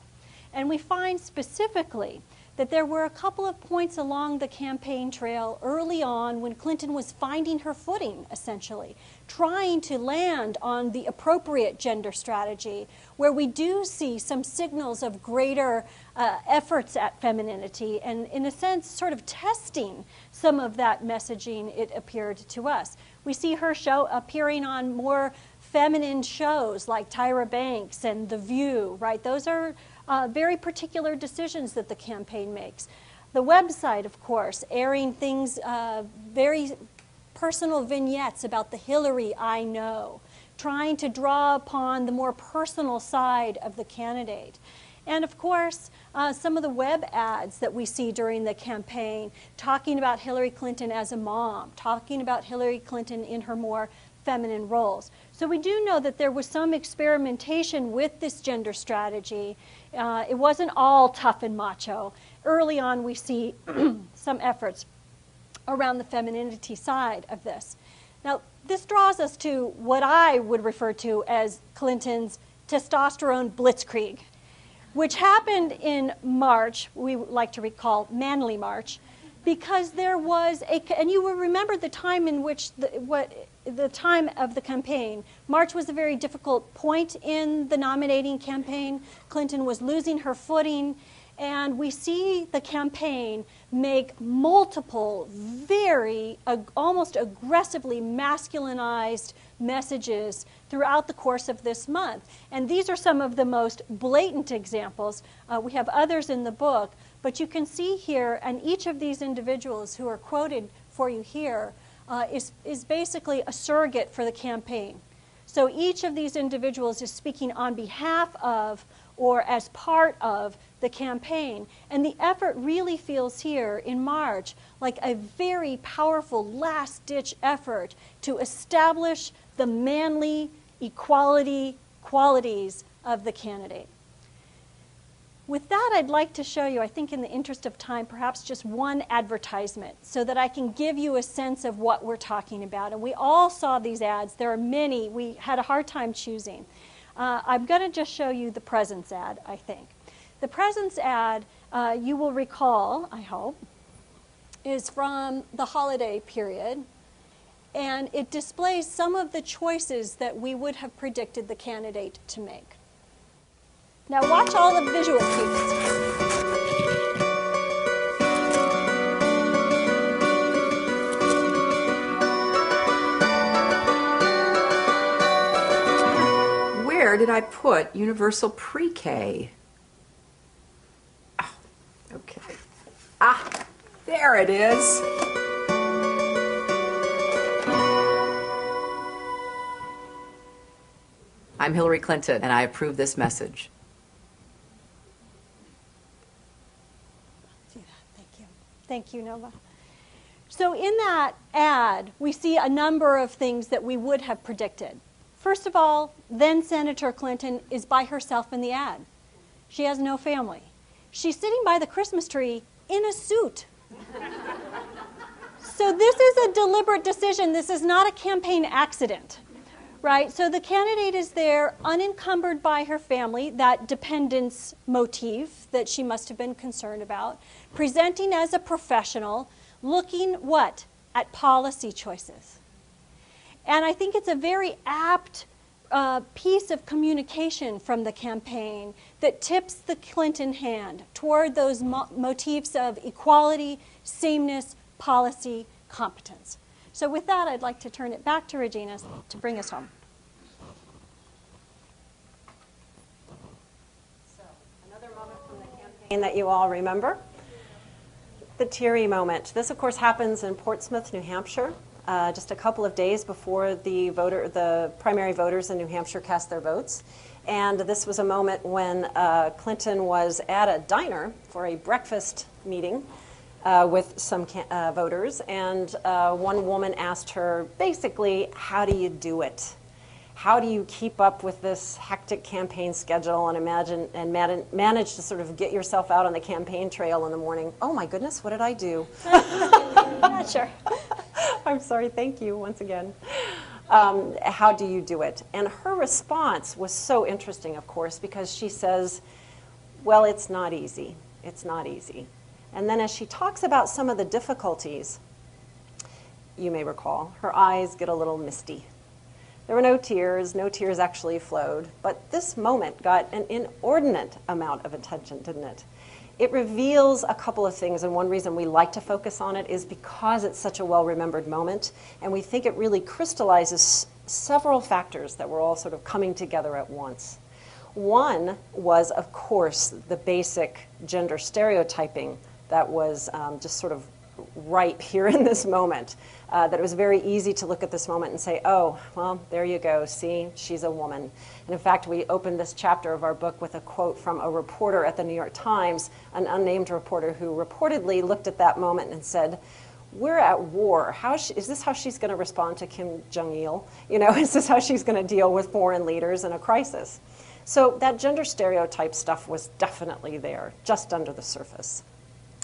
And we find specifically that there were a couple of points along the campaign trail early on when Clinton was finding her footing, essentially, trying to land on the appropriate gender strategy, where we do see some signals of greater efforts at femininity and, in a sense, sort of testing some of that messaging, it appeared to us. We see her appearing on more feminine shows like Tyra Banks and The View, right? Those are very particular decisions that the campaign makes. The website, of course, airing things, very personal vignettes about the Hillary I know, trying to draw upon the more personal side of the candidate. And of course, some of the web ads that we see during the campaign talking about Hillary Clinton as a mom, talking about Hillary Clinton in her more feminine roles. So we do know that there was some experimentation with this gender strategy. It wasn't all tough and macho. Early on, we see some efforts. around the femininity side of this. Now, this draws us to what I would refer to as Clinton's testosterone blitzkrieg, which happened in March, we like to recall Manly March, because there was a, and you will remember the time in which, the time of the campaign. March was a very difficult point in the nominating campaign. Clinton was losing her footing, and we see the campaign make multiple, very, almost aggressively masculinized messages throughout the course of this month. And these are some of the most blatant examples. We have others in the book, but you can see here, and each of these individuals who are quoted for you here is basically a surrogate for the campaign. So each of these individuals is speaking on behalf of or as part of the campaign. And the effort really feels here in March like a very powerful last-ditch effort to establish the manly equality qualities of the candidate. With that, I'd like to show you, I think in the interest of time, perhaps just one advertisement so that I can give you a sense of what we're talking about. And we all saw these ads. There are many. We had a hard time choosing. I'm going to just show you the Presence ad, I think. The Presence ad, you will recall, I hope, is from the holiday period, and it displays some of the choices that we would have predicted the candidate to make. Now watch all the visual cues. Where did I put universal pre-K? Okay. Ah, there it is. I'm Hillary Clinton, and I approve this message. I'll do that. Thank you. Thank you, Nova. So in that ad, we see a number of things that we would have predicted. First of all, then Senator Clinton is by herself in the ad. She has no family. She's sitting by the Christmas tree in a suit. So this is a deliberate decision. This is not a campaign accident, right? So the candidate is there unencumbered by her family, that dependence motif that she must have been concerned about, presenting as a professional, looking what? At policy choices. And I think it's a very apt piece of communication from the campaign that tips the Clinton hand toward those motifs of equality, sameness, policy, competence. So with that, I'd like to turn it back to Regina to bring us home. So another moment from the campaign that you all remember, the teary moment. This, of course, happens in Portsmouth, New Hampshire. Just a couple of days before the primary voters in New Hampshire cast their votes. And this was a moment when Clinton was at a diner for a breakfast meeting with some voters. And one woman asked her, basically, how do you do it? How do you keep up with this hectic campaign schedule and manage to sort of get yourself out on the campaign trail in the morning? Oh, my goodness, what did I do? I'm not sure. I'm sorry, thank you once again. How do you do it? And her response was so interesting, of course, because she says, well, it's not easy. It's not easy. And then as she talks about some of the difficulties, you may recall, her eyes get a little misty. There were no tears actually flowed, but this moment got an inordinate amount of attention, didn't it? It reveals a couple of things, and one reason we like to focus on it is because it's such a well-remembered moment, and we think it really crystallizes several factors that were all sort of coming together at once. One was, of course, the basic gender stereotyping that was just sort of ripe here in this moment, that it was very easy to look at this moment and say, oh, well, there you go, see, she's a woman. And in fact, we opened this chapter of our book with a quote from a reporter at the New York Times, an unnamed reporter who reportedly looked at that moment and said, we're at war. How is this how she's going to respond to Kim Jong-il? You know, is this how she's going to deal with foreign leaders in a crisis? So that gender stereotype stuff was definitely there, just under the surface.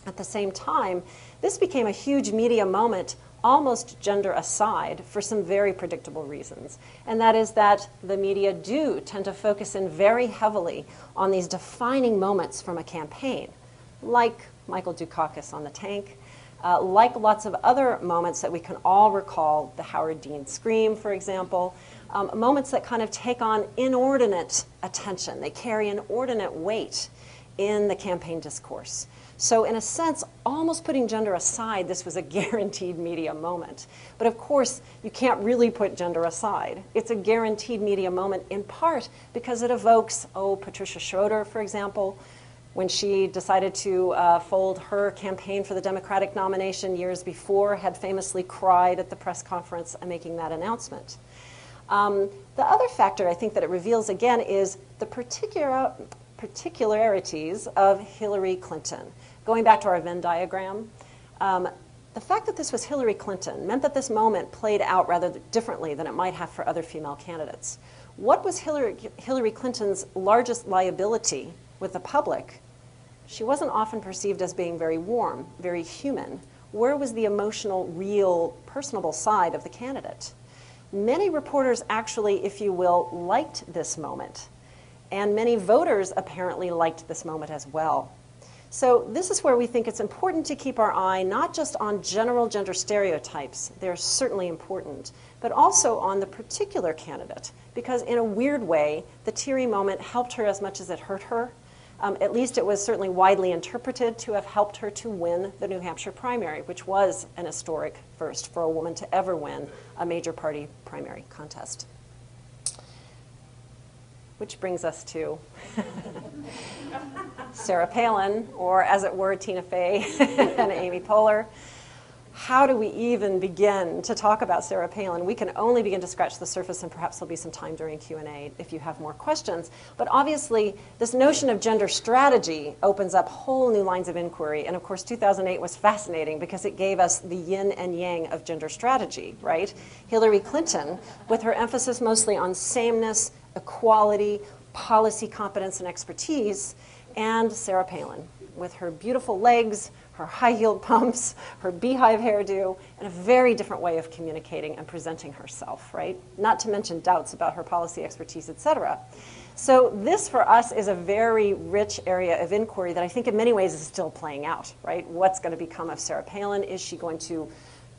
At the same time, this became a huge media moment, almost gender aside, for some very predictable reasons. And that is that the media do tend to focus in very heavily on these defining moments from a campaign, like Michael Dukakis on the tank, like lots of other moments that we can all recall, the Howard Dean scream, for example, moments that kind of take on inordinate attention. They carry inordinate weight in the campaign discourse. So in a sense, almost putting gender aside, this was a guaranteed media moment. But of course, you can't really put gender aside. It's a guaranteed media moment in part because it evokes, oh, Patricia Schroeder, for example, when she decided to fold her campaign for the Democratic nomination years before, had famously cried at the press conference making that announcement. The other factor I think that it reveals again is the particularities of Hillary Clinton. Going back to our Venn diagram, the fact that this was Hillary Clinton meant that this moment played out rather differently than it might have for other female candidates. What was Hillary Clinton's largest liability with the public? She wasn't often perceived as being very warm, very human. Where was the emotional, real, personable side of the candidate? Many reporters actually, if you will, liked this moment. And many voters apparently liked this moment as well. So this is where we think it's important to keep our eye not just on general gender stereotypes, they're certainly important, but also on the particular candidate, because in a weird way, the teary moment helped her as much as it hurt her. At least it was certainly widely interpreted to have helped her to win the New Hampshire primary, which was an historic first for a woman to ever win a major party primary contest. Which brings us to Sarah Palin, or as it were, Tina Fey and Amy Poehler. How do we even begin to talk about Sarah Palin? We can only begin to scratch the surface, and perhaps there'll be some time during Q&A if you have more questions. But obviously, this notion of gender strategy opens up whole new lines of inquiry. And of course, 2008 was fascinating because it gave us the yin and yang of gender strategy, right? Hillary Clinton, with her emphasis mostly on sameness, equality, policy competence and expertise, and Sarah Palin with her beautiful legs, her high-heeled pumps, her beehive hairdo, and a very different way of communicating and presenting herself, right? Not to mention doubts about her policy expertise, et cetera. So this, for us, is a very rich area of inquiry that I think in many ways is still playing out, right? What's going to become of Sarah Palin? Is she going to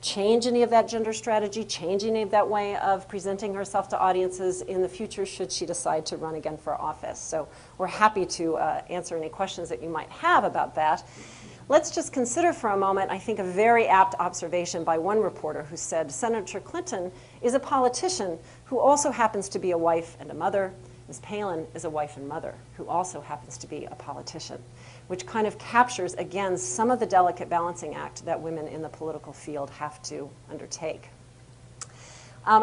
change any of that gender strategy, change any of that way of presenting herself to audiences in the future should she decide to run again for office? So we're happy to answer any questions that you might have about that. Let's just consider for a moment, I think, a very apt observation by one reporter who said, Senator Clinton is a politician who also happens to be a wife and a mother. Ms. Palin is a wife and mother who also happens to be a politician, which kind of captures, again, some of the delicate balancing act that women in the political field have to undertake.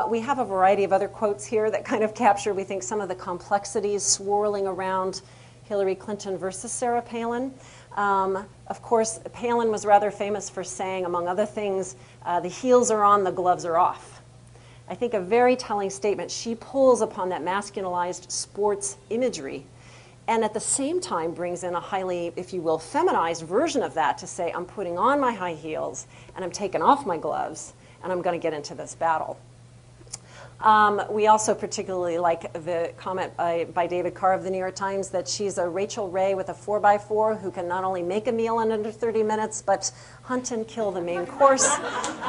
We have a variety of other quotes here that kind of capture, we think, some of the complexities swirling around Hillary Clinton versus Sarah Palin. Of course, Palin was rather famous for saying, among other things, the heels are on, the gloves are off. I think a very telling statement. She pulls upon that masculinized sports imagery and at the same time brings in a highly, if you will, feminized version of that to say, I'm putting on my high heels and I'm taking off my gloves and I'm going to get into this battle. We also particularly like the comment by David Carr of the New York Times that she's a Rachel Ray with a 4x4 who can not only make a meal in under 30 minutes, but hunt and kill the main course.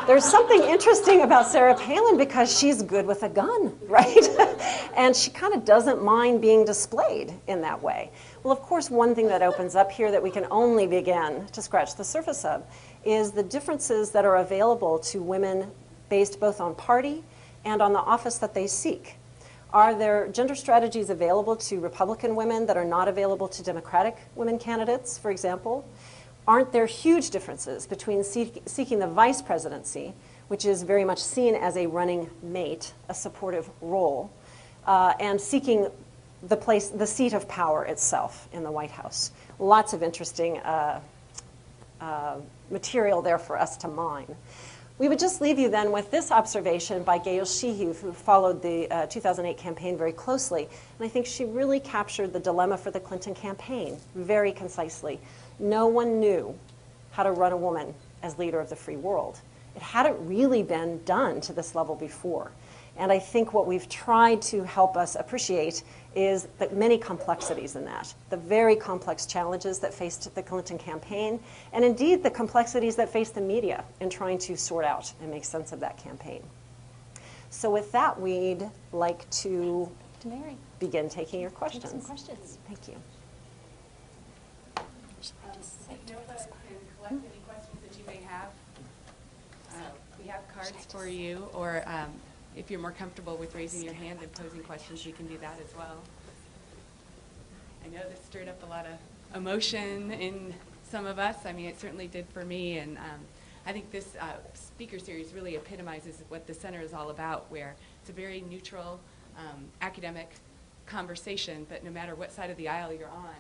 There's something interesting about Sarah Palin because she's good with a gun, right? And she kind of doesn't mind being displayed in that way. Well, of course, one thing that opens up here that we can only begin to scratch the surface of is the differences that are available to women based both on party and on the office that they seek. Are there gender strategies available to Republican women that are not available to Democratic women candidates, for example? Aren't there huge differences between seeking the vice presidency, which is very much seen as a running mate, a supportive role, and seeking the seat of power itself in the White House? Lots of interesting material there for us to mine. We would just leave you then with this observation by Gail Sheehy, who followed the 2008 campaign very closely. And I think she really captured the dilemma for the Clinton campaign very concisely. No one knew how to run a woman as leader of the free world. It hadn't really been done to this level before. And I think what we've tried to help us appreciate is the many complexities in that, the very complex challenges that faced the Clinton campaign, and indeed the complexities that faced the media in trying to sort out and make sense of that campaign. So with that, we'd like to Mary. Begin taking your questions. Take some questions. Thank you. Nova can collect any questions that you may have. We have cards for you, or if you're more comfortable with raising your hand and posing questions, you can do that as well. I know this stirred up a lot of emotion in some of us. I mean, it certainly did for me, and I think this speaker series really epitomizes what the center is all about, where it's a very neutral academic conversation, but no matter what side of the aisle you're on,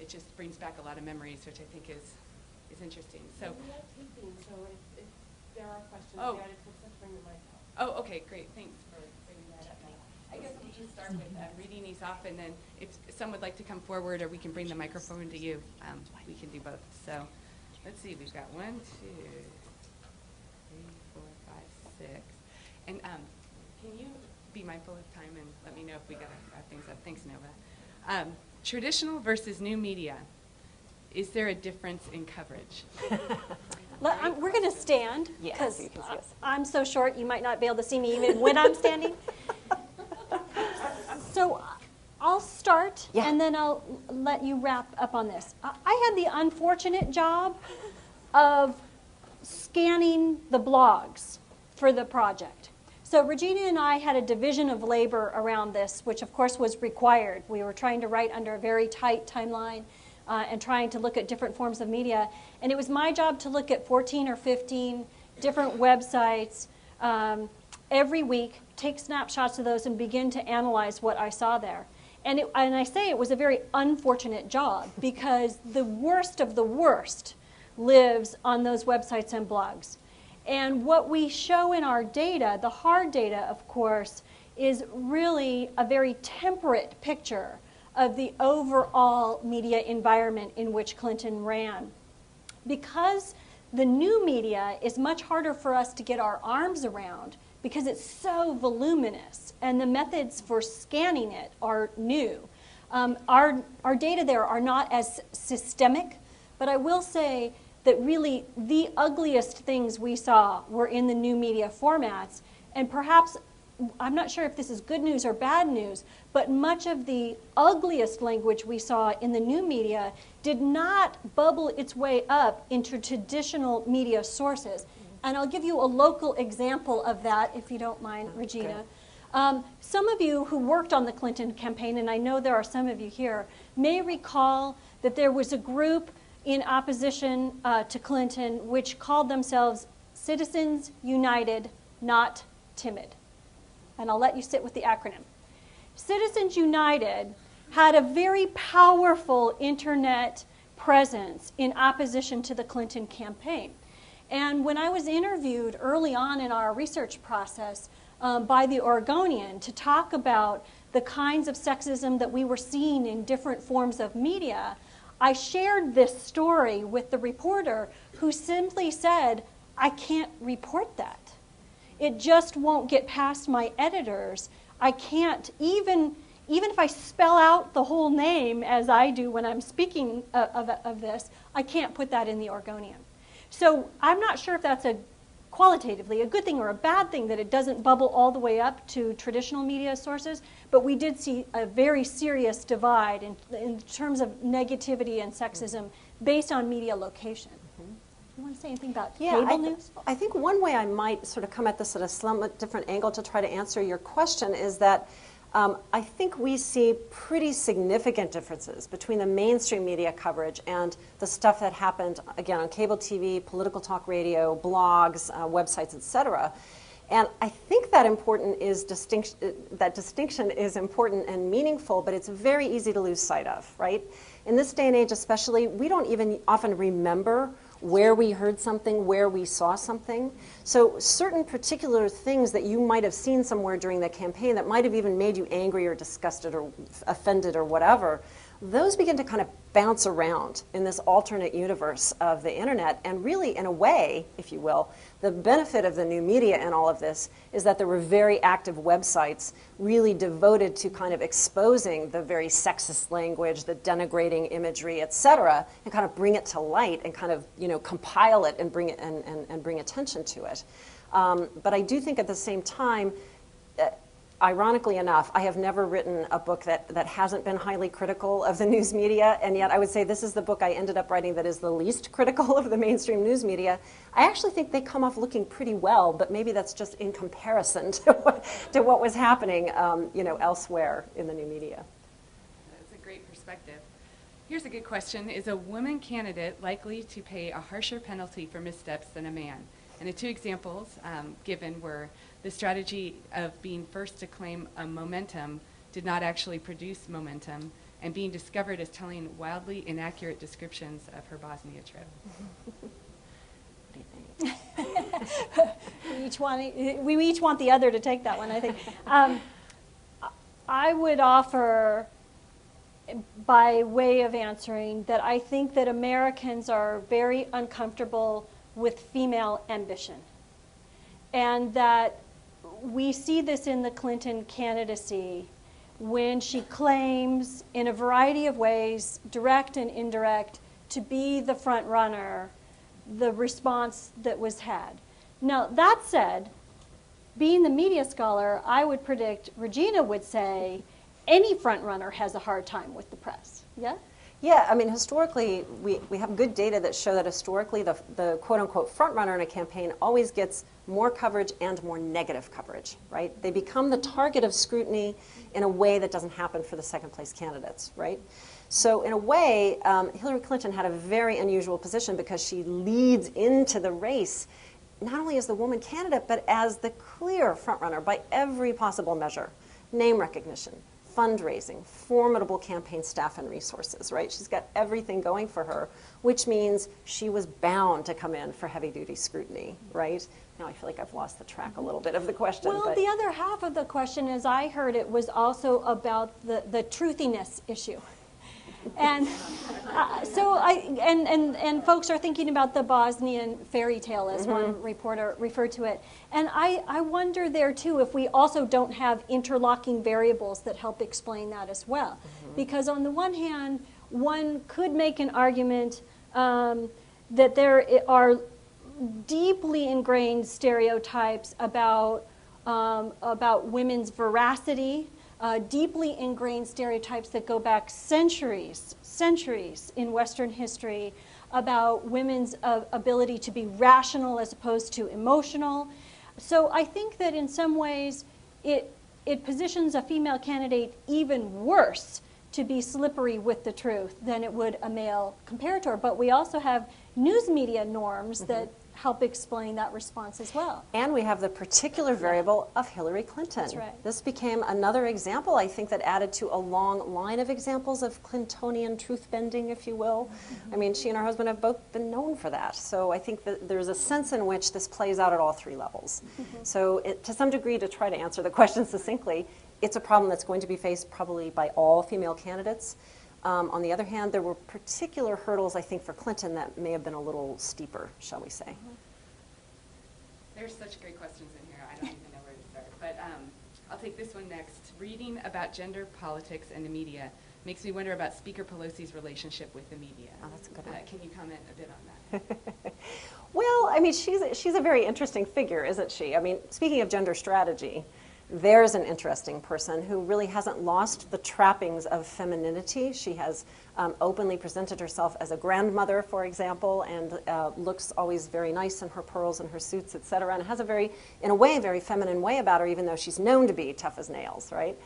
it just brings back a lot of memories, which I think is interesting. So we have taping, so if there are questions, oh. Yeah, let's bring the mic out. Oh, okay, great. Thanks for bringing that up. I guess we can start with reading these off, and then if some would like to come forward, or we can bring the microphone to you. We can do both. So let's see. We've got 1, 2, 3, 4, 5, 6. And can you be mindful of time and let me know if we got to wrap things up? Thanks, Nova. Traditional versus new media. Is there a difference in coverage? We're going to stand, because I'm so short you might not be able to see me even when I'm standing. So I'll start, and then I'll let you wrap up on this. I had the unfortunate job of scanning the blogs for the project. So Regina and I had a division of labor around this, which of course was required. We were trying to write under a very tight timeline and trying to look at different forms of media. And it was my job to look at 14 or 15 different websites every week, take snapshots of those, and begin to analyze what I saw there. And I say it was a very unfortunate job, because the worst of the worst lives on those websites and blogs. And what we show in our data, the hard data, of course, is really a very temperate picture of the overall media environment in which Clinton ran. Because the new media is much harder for us to get our arms around, because it's so voluminous, and the methods for scanning it are new. Our data there are not as systemic, but I will say that really the ugliest things we saw were in the new media formats. And perhaps, I'm not sure if this is good news or bad news, but much of the ugliest language we saw in the new media did not bubble its way up into traditional media sources. And I'll give you a local example of that, if you don't mind, Regina. Some of you who worked on the Clinton campaign, and I know there are some of you here, may recall that there was a group in opposition to Clinton, which called themselves Citizens United, Not Timid. And I'll let you sit with the acronym. Citizens United had a very powerful internet presence in opposition to the Clinton campaign. And when I was interviewed early on in our research process by the Oregonian to talk about the kinds of sexism that we were seeing in different forms of media, I shared this story with the reporter, who simply said, I can't report that. It just won't get past my editors. I can't, even if I spell out the whole name as I do when I'm speaking of this, I can't put that in the Oregonian. So I'm not sure if that's qualitatively a good thing or a bad thing, that it doesn't bubble all the way up to traditional media sources. But we did see a very serious divide in terms of negativity and sexism based on media location. You want to say anything about cable news? I think one way I might sort of come at this at a somewhat different angle to try to answer your question is that I think we see pretty significant differences between the mainstream media coverage and the stuff that happened, again, on cable TV, political talk radio, blogs, websites, et cetera. And I think that distinction is important and meaningful, but it's very easy to lose sight of, right? In this day and age especially, we don't even often remember where we heard something, where we saw something. So certain particular things that you might have seen somewhere during the campaign that might have even made you angry or disgusted or offended or whatever those begin to kind of bounce around in this alternate universe of the internet. And really, in a way, if you will, the benefit of the new media in all of this is that there were very active websites really devoted to kind of exposing the very sexist language, the denigrating imagery, et cetera, and kind of bring it to light and kind of, you know, compile it and bring it and bring attention to it. But I do think at the same time, ironically enough, I have never written a book that hasn't been highly critical of the news media, and yet I would say this is the book I ended up writing that is the least critical of the mainstream news media. I actually think they come off looking pretty well, but maybe that's just in comparison to what was happening, you know, elsewhere in the new media. That's a great perspective. Here's a good question. Is a woman candidate likely to pay a harsher penalty for missteps than a man? And the two examples given were the strategy of being first to claim a momentum did not actually produce momentum, and being discovered as telling wildly inaccurate descriptions of her Bosnia trip. What do you think? we each want the other to take that one, I think. I would offer, by way of answering, that I think that Americans are very uncomfortable with female ambition, and that we see this in the Clinton candidacy when she claims in a variety of ways, direct and indirect, to be the front runner, the response that was had. Now, that said, being the media scholar, I would predict Regina would say any front runner has a hard time with the press. Yeah? Yeah, I mean, historically, we have good data that show that historically the quote-unquote frontrunner in a campaign always gets more coverage and more negative coverage, right? They become the target of scrutiny in a way that doesn't happen for the second-place candidates, right? So in a way, Hillary Clinton had a very unusual position because she leads into the race not only as the woman candidate, but as the clear frontrunner by every possible measure, name recognition, fundraising, formidable campaign staff and resources, right? She's got everything going for her, which means she was bound to come in for heavy-duty scrutiny, right? Now I feel like I've lost the track a little bit of the question. Well, the other half of the question, as I heard it, was also about the truthiness issue. And so folks are thinking about the Bosnian fairy tale, as one reporter referred to it. And I wonder there, too, if we also don't have interlocking variables that help explain that as well. Because on the one hand, one could make an argument that there are deeply ingrained stereotypes about women's veracity, deeply ingrained stereotypes that go back centuries in Western history about women's ability to be rational as opposed to emotional. So I think that in some ways it positions a female candidate even worse to be slippery with the truth than it would a male comparator. But we also have news media norms that help explain that response as well. And we have the particular variable of Hillary Clinton. That's right. This became another example, I think, that added to a long line of examples of Clintonian truth-bending, if you will. I mean, she and her husband have both been known for that. So I think that there's a sense in which this plays out at all three levels. So to some degree, to try to answer the question succinctly, it's a problem that's going to be faced probably by all female candidates. On the other hand, there were particular hurdles, I think, for Clinton that may have been a little steeper, shall we say. There's such great questions in here, I don't even know where to start. But I'll take this one next. Reading about gender politics and the media makes me wonder about Speaker Pelosi's relationship with the media. Oh, that's a good one. Can you comment a bit on that? Well, I mean, she's a very interesting figure, isn't she? I mean, speaking of gender strategy, there's an interesting person who really hasn't lost the trappings of femininity. She has openly presented herself as a grandmother, for example, and looks always very nice in her pearls and her suits, et cetera, and has a very, in a way, very feminine way about her, even though she's known to be tough as nails, right?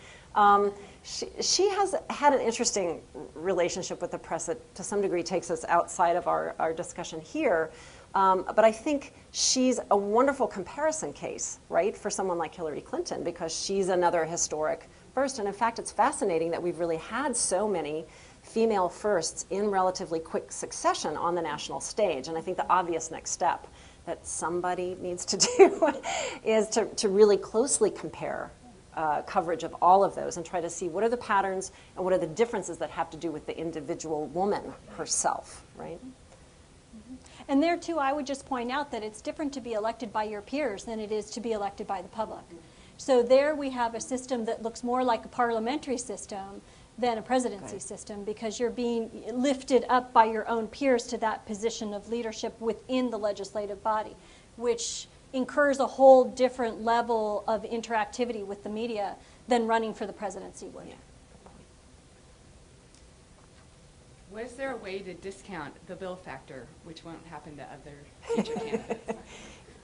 She has had an interesting relationship with the press that, to some degree, takes us outside of our discussion here. But I think she's a wonderful comparison case, right, for someone like Hillary Clinton, because she's another historic first. And in fact, it's fascinating that we've really had so many female firsts in relatively quick succession on the national stage. And I think the obvious next step that somebody needs to do is to really closely compare coverage of all of those and try to see what are the patterns and what are the differences that have to do with the individual woman herself, right? And there, too, I would just point out that it's different to be elected by your peers than it is to be elected by the public. So there we have a system that looks more like a parliamentary system than a presidency system, because you're being lifted up by your own peers to that position of leadership within the legislative body, which incurs a whole different level of interactivity with the media than running for the presidency would. Yeah. Was there a way to discount the bill factor, which won't happen to other future candidates?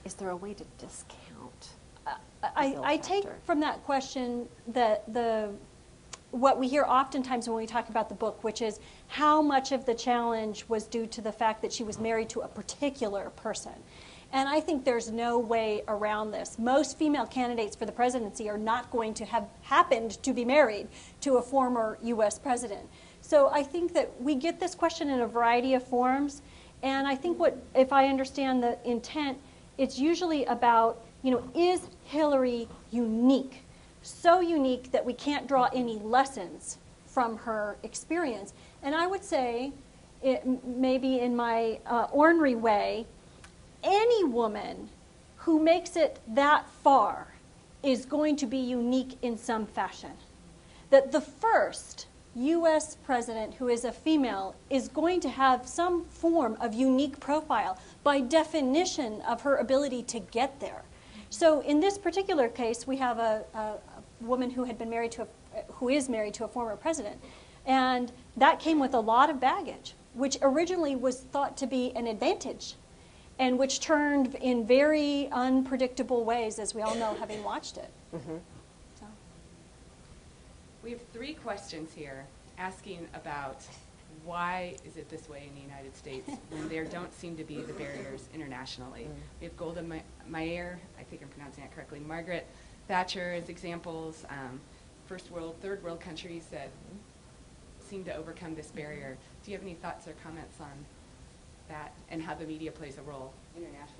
Is there a way to discount? I take from that question that what we hear oftentimes when we talk about the book, which is how much of the challenge was due to the fact that she was married to a particular person. And I think there's no way around this. Most female candidates for the presidency are not going to have happened to be married to a former U.S. president. So I think that we get this question in a variety of forms, and I think what, if I understand the intent, it's usually about, you know, is Hillary unique? So unique that we can't draw any lessons from her experience. And I would say, maybe in my ornery way, any woman who makes it that far is going to be unique in some fashion. That the first U.S. president who is a female is going to have some form of unique profile by definition of her ability to get there. So in this particular case, we have a woman who had been married to who is married to a former president, and that came with a lot of baggage, which originally was thought to be an advantage, and which turned in very unpredictable ways, as we all know, having watched it. Mm-hmm. We have three questions here asking about why is it this way in the United States when there don't seem to be the barriers internationally. Mm-hmm. We have Golda Meir, I think I'm pronouncing that correctly, Margaret Thatcher as examples, first world, third world countries that seem to overcome this barrier. Do you have any thoughts or comments on that and how the media plays a role internationally?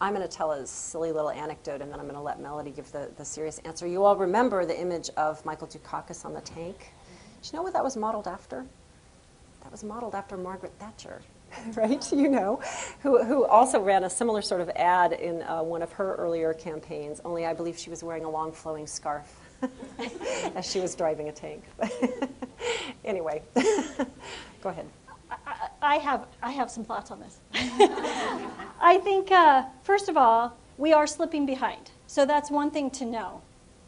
I'm going to tell a silly little anecdote, and then I'm going to let Melody give the serious answer. You all remember the image of Michael Dukakis on the tank? Mm-hmm. Do you know what that was modeled after? That was modeled after Margaret Thatcher, right? You know, who also ran a similar sort of ad in one of her earlier campaigns, only I believe she was wearing a long flowing scarf as she was driving a tank. Anyway, go ahead. I have some thoughts on this. I think, first of all, we are slipping behind. So that's one thing to know,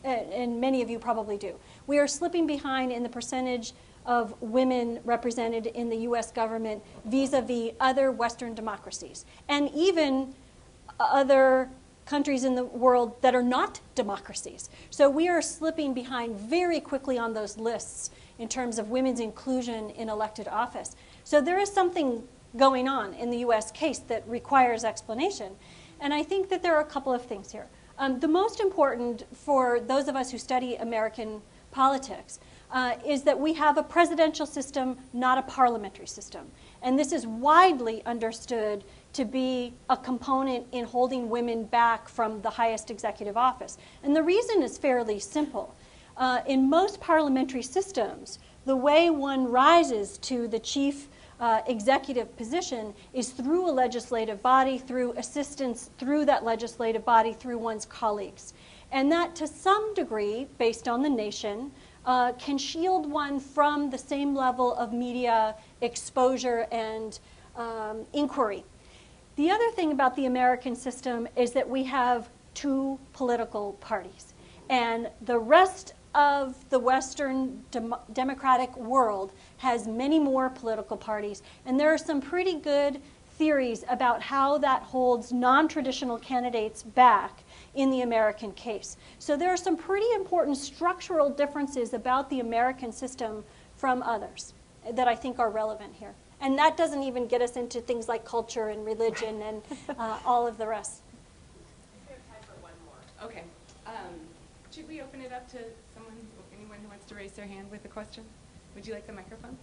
and many of you probably do. We are slipping behind in the percentage of women represented in the U.S. government vis-a-vis other Western democracies, and even other countries in the world that are not democracies. So we are slipping behind very quickly on those lists in terms of women's inclusion in elected office. So there is something going on in the U.S. case that requires explanation. And I think that there are a couple of things here. The most important for those of us who study American politics is that we have a presidential system, not a parliamentary system. And this is widely understood to be a component in holding women back from the highest executive office. And the reason is fairly simple. In most parliamentary systems, the way one rises to the chief executive position is through a legislative body, through assistance through that legislative body, through one's colleagues. And that, to some degree, based on the nation, can shield one from the same level of media exposure and inquiry. The other thing about the American system is that we have two political parties. And the rest of the Western democratic world has many more political parties, and there are some pretty good theories about how that holds non-traditional candidates back in the American case. So there are some pretty important structural differences about the American system from others that I think are relevant here. And that doesn't even get us into things like culture and religion and all of the rest. We have time for one more. Okay. Should we open it up to anyone who wants to raise their hand with a question? Would you like the microphone?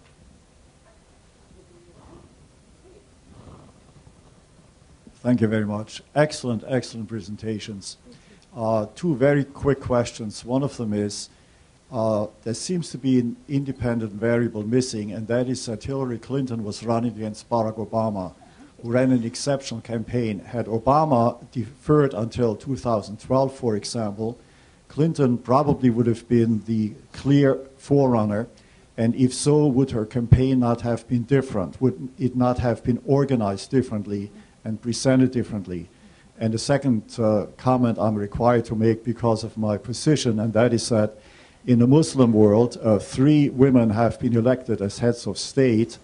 Thank you very much. Excellent, excellent presentations. Two very quick questions. One of them is, there seems to be an independent variable missing, and that is that Hillary Clinton was running against Barack Obama, who ran an exceptional campaign. Had Obama deferred until 2012, for example, Clinton probably would have been the clear forerunner, and if so, would her campaign not have been different? Would it not have been organized differently and presented differently? And the second comment I'm required to make because of my position, and that is that in the Muslim world, three women have been elected as heads of state,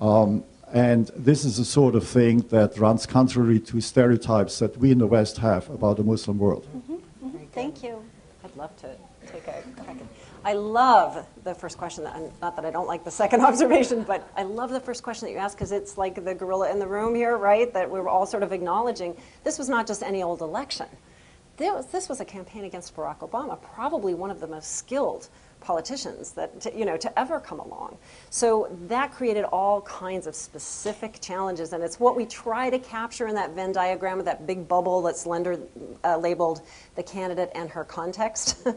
and this is the sort of thing that runs contrary to stereotypes that we in the West have about the Muslim world. Mm-hmm. Mm-hmm. Thank you. I'd love to take a crack. I love the first question. Not that I don't like the second observation, but I love the first question that you asked because it's like the gorilla in the room here, right, that we were all sort of acknowledging. This was not just any old election. This was a campaign against Barack Obama, probably one of the most skilled politicians that to ever come along. So that created all kinds of specific challenges, and it's what we try to capture in that Venn diagram of that big bubble that's labeled the candidate and her context.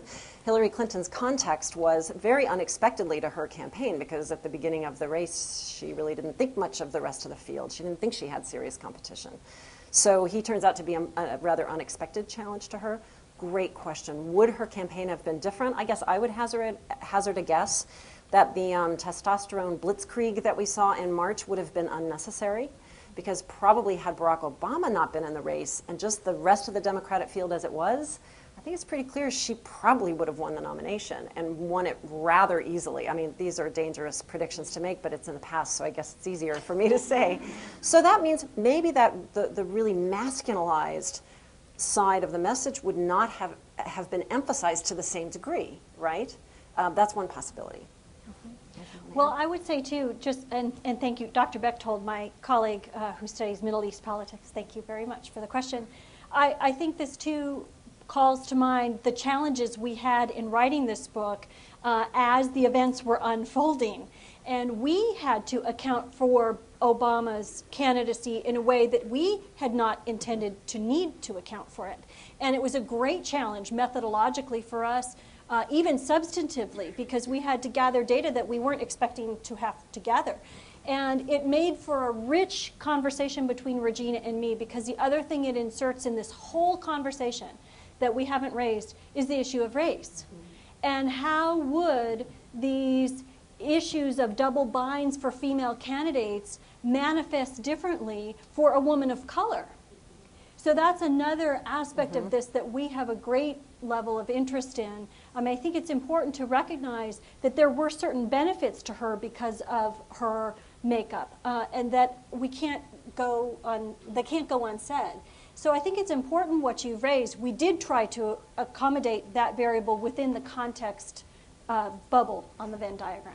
Hillary Clinton's context was very unexpectedly to her campaign, because at the beginning of the race, she really didn't think much of the rest of the field. She didn't think she had serious competition. So he turns out to be a rather unexpected challenge to her. Great question. Would her campaign have been different? I guess I would hazard a guess that the testosterone blitzkrieg that we saw in March would have been unnecessary, because probably had Barack Obama not been in the race and just the rest of the Democratic field as it was, I think it's pretty clear she probably would have won the nomination and won it rather easily. I mean, these are dangerous predictions to make, but it's in the past, so I guess it's easier for me to say. So that means maybe that the really masculinized side of the message would not have been emphasized to the same degree, right? That's one possibility. Mm-hmm. Well, I would say too, and thank you, Dr. Bechtold, my colleague who studies Middle East politics, thank you very much for the question. I think this too calls to mind the challenges we had in writing this book as the events were unfolding. And we had to account for Obama's candidacy in a way that we had not intended to need to account for it. And it was a great challenge methodologically for us, even substantively, because we had to gather data that we weren't expecting to have to gather. And it made for a rich conversation between Regina and me, because the other thing it inserts in this whole conversation that we haven't raised is the issue of race. Mm-hmm. And how would these issues of double binds for female candidates manifest differently for a woman of color? So that's another aspect of this that we have a great level of interest in. I think it's important to recognize that there were certain benefits to her because of her makeup, and that they can't go unsaid. So I think it's important what you've raised. We did try to accommodate that variable within the context bubble on the Venn diagram.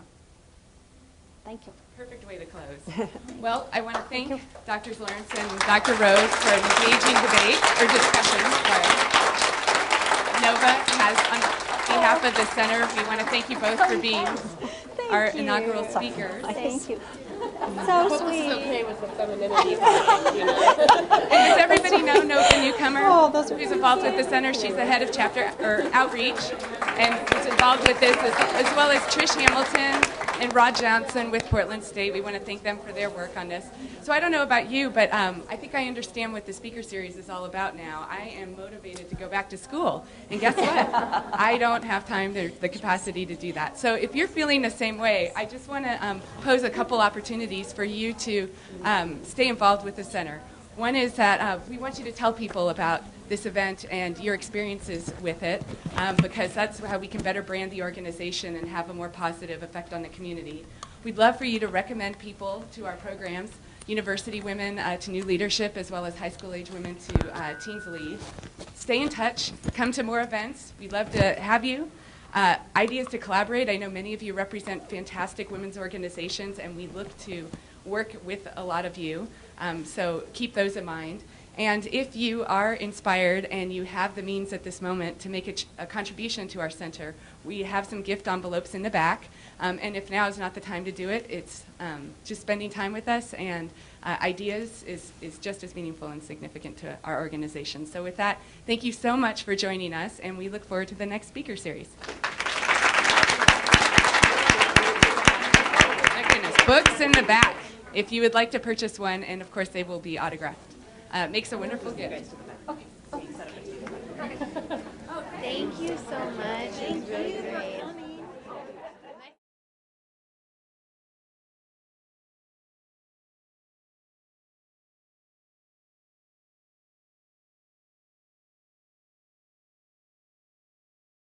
Thank you. Perfect way to close. Well, I want to thank Drs. Lawrence and Dr. Rose for an engaging debate, or discussion. Nova has, on behalf of the center, we want to thank you both for being our inaugural speakers. Thank you. So sweet. It's okay with the femininity. And does everybody now know the newcomer who's involved with the center? She's the head of chapter or outreach, and who's involved with this, as well as Trish Hamilton and Rod Johnson with Portland State. We want to thank them for their work on this. So I don't know about you, but I think I understand what the speaker series is all about now. I am motivated to go back to school, and guess what? I don't have time or the capacity to do that. So if you're feeling the same way, I just want to pose a couple opportunities for you to stay involved with the center. One is that we want you to tell people about this event and your experiences with it, because that's how we can better brand the organization and have a more positive effect on the community. We'd love for you to recommend people to our programs, university women to new leadership, as well as high school age women to Teens Lead. Stay in touch, come to more events. We'd love to have you. Ideas to collaborate. I know many of you represent fantastic women's organizations, and we look to work with a lot of you. So keep those in mind. And if you are inspired and you have the means at this moment to make a contribution to our center, we have some gift envelopes in the back. And if now is not the time to do it, it's just spending time with us and ideas is just as meaningful and significant to our organization. So with that, thank you so much for joining us, and we look forward to the next speaker series. My goodness, books in the back, if you would like to purchase one, and of course they will be autographed. Makes a wonderful gift. Okay. Oh, thank you so much. It was really great.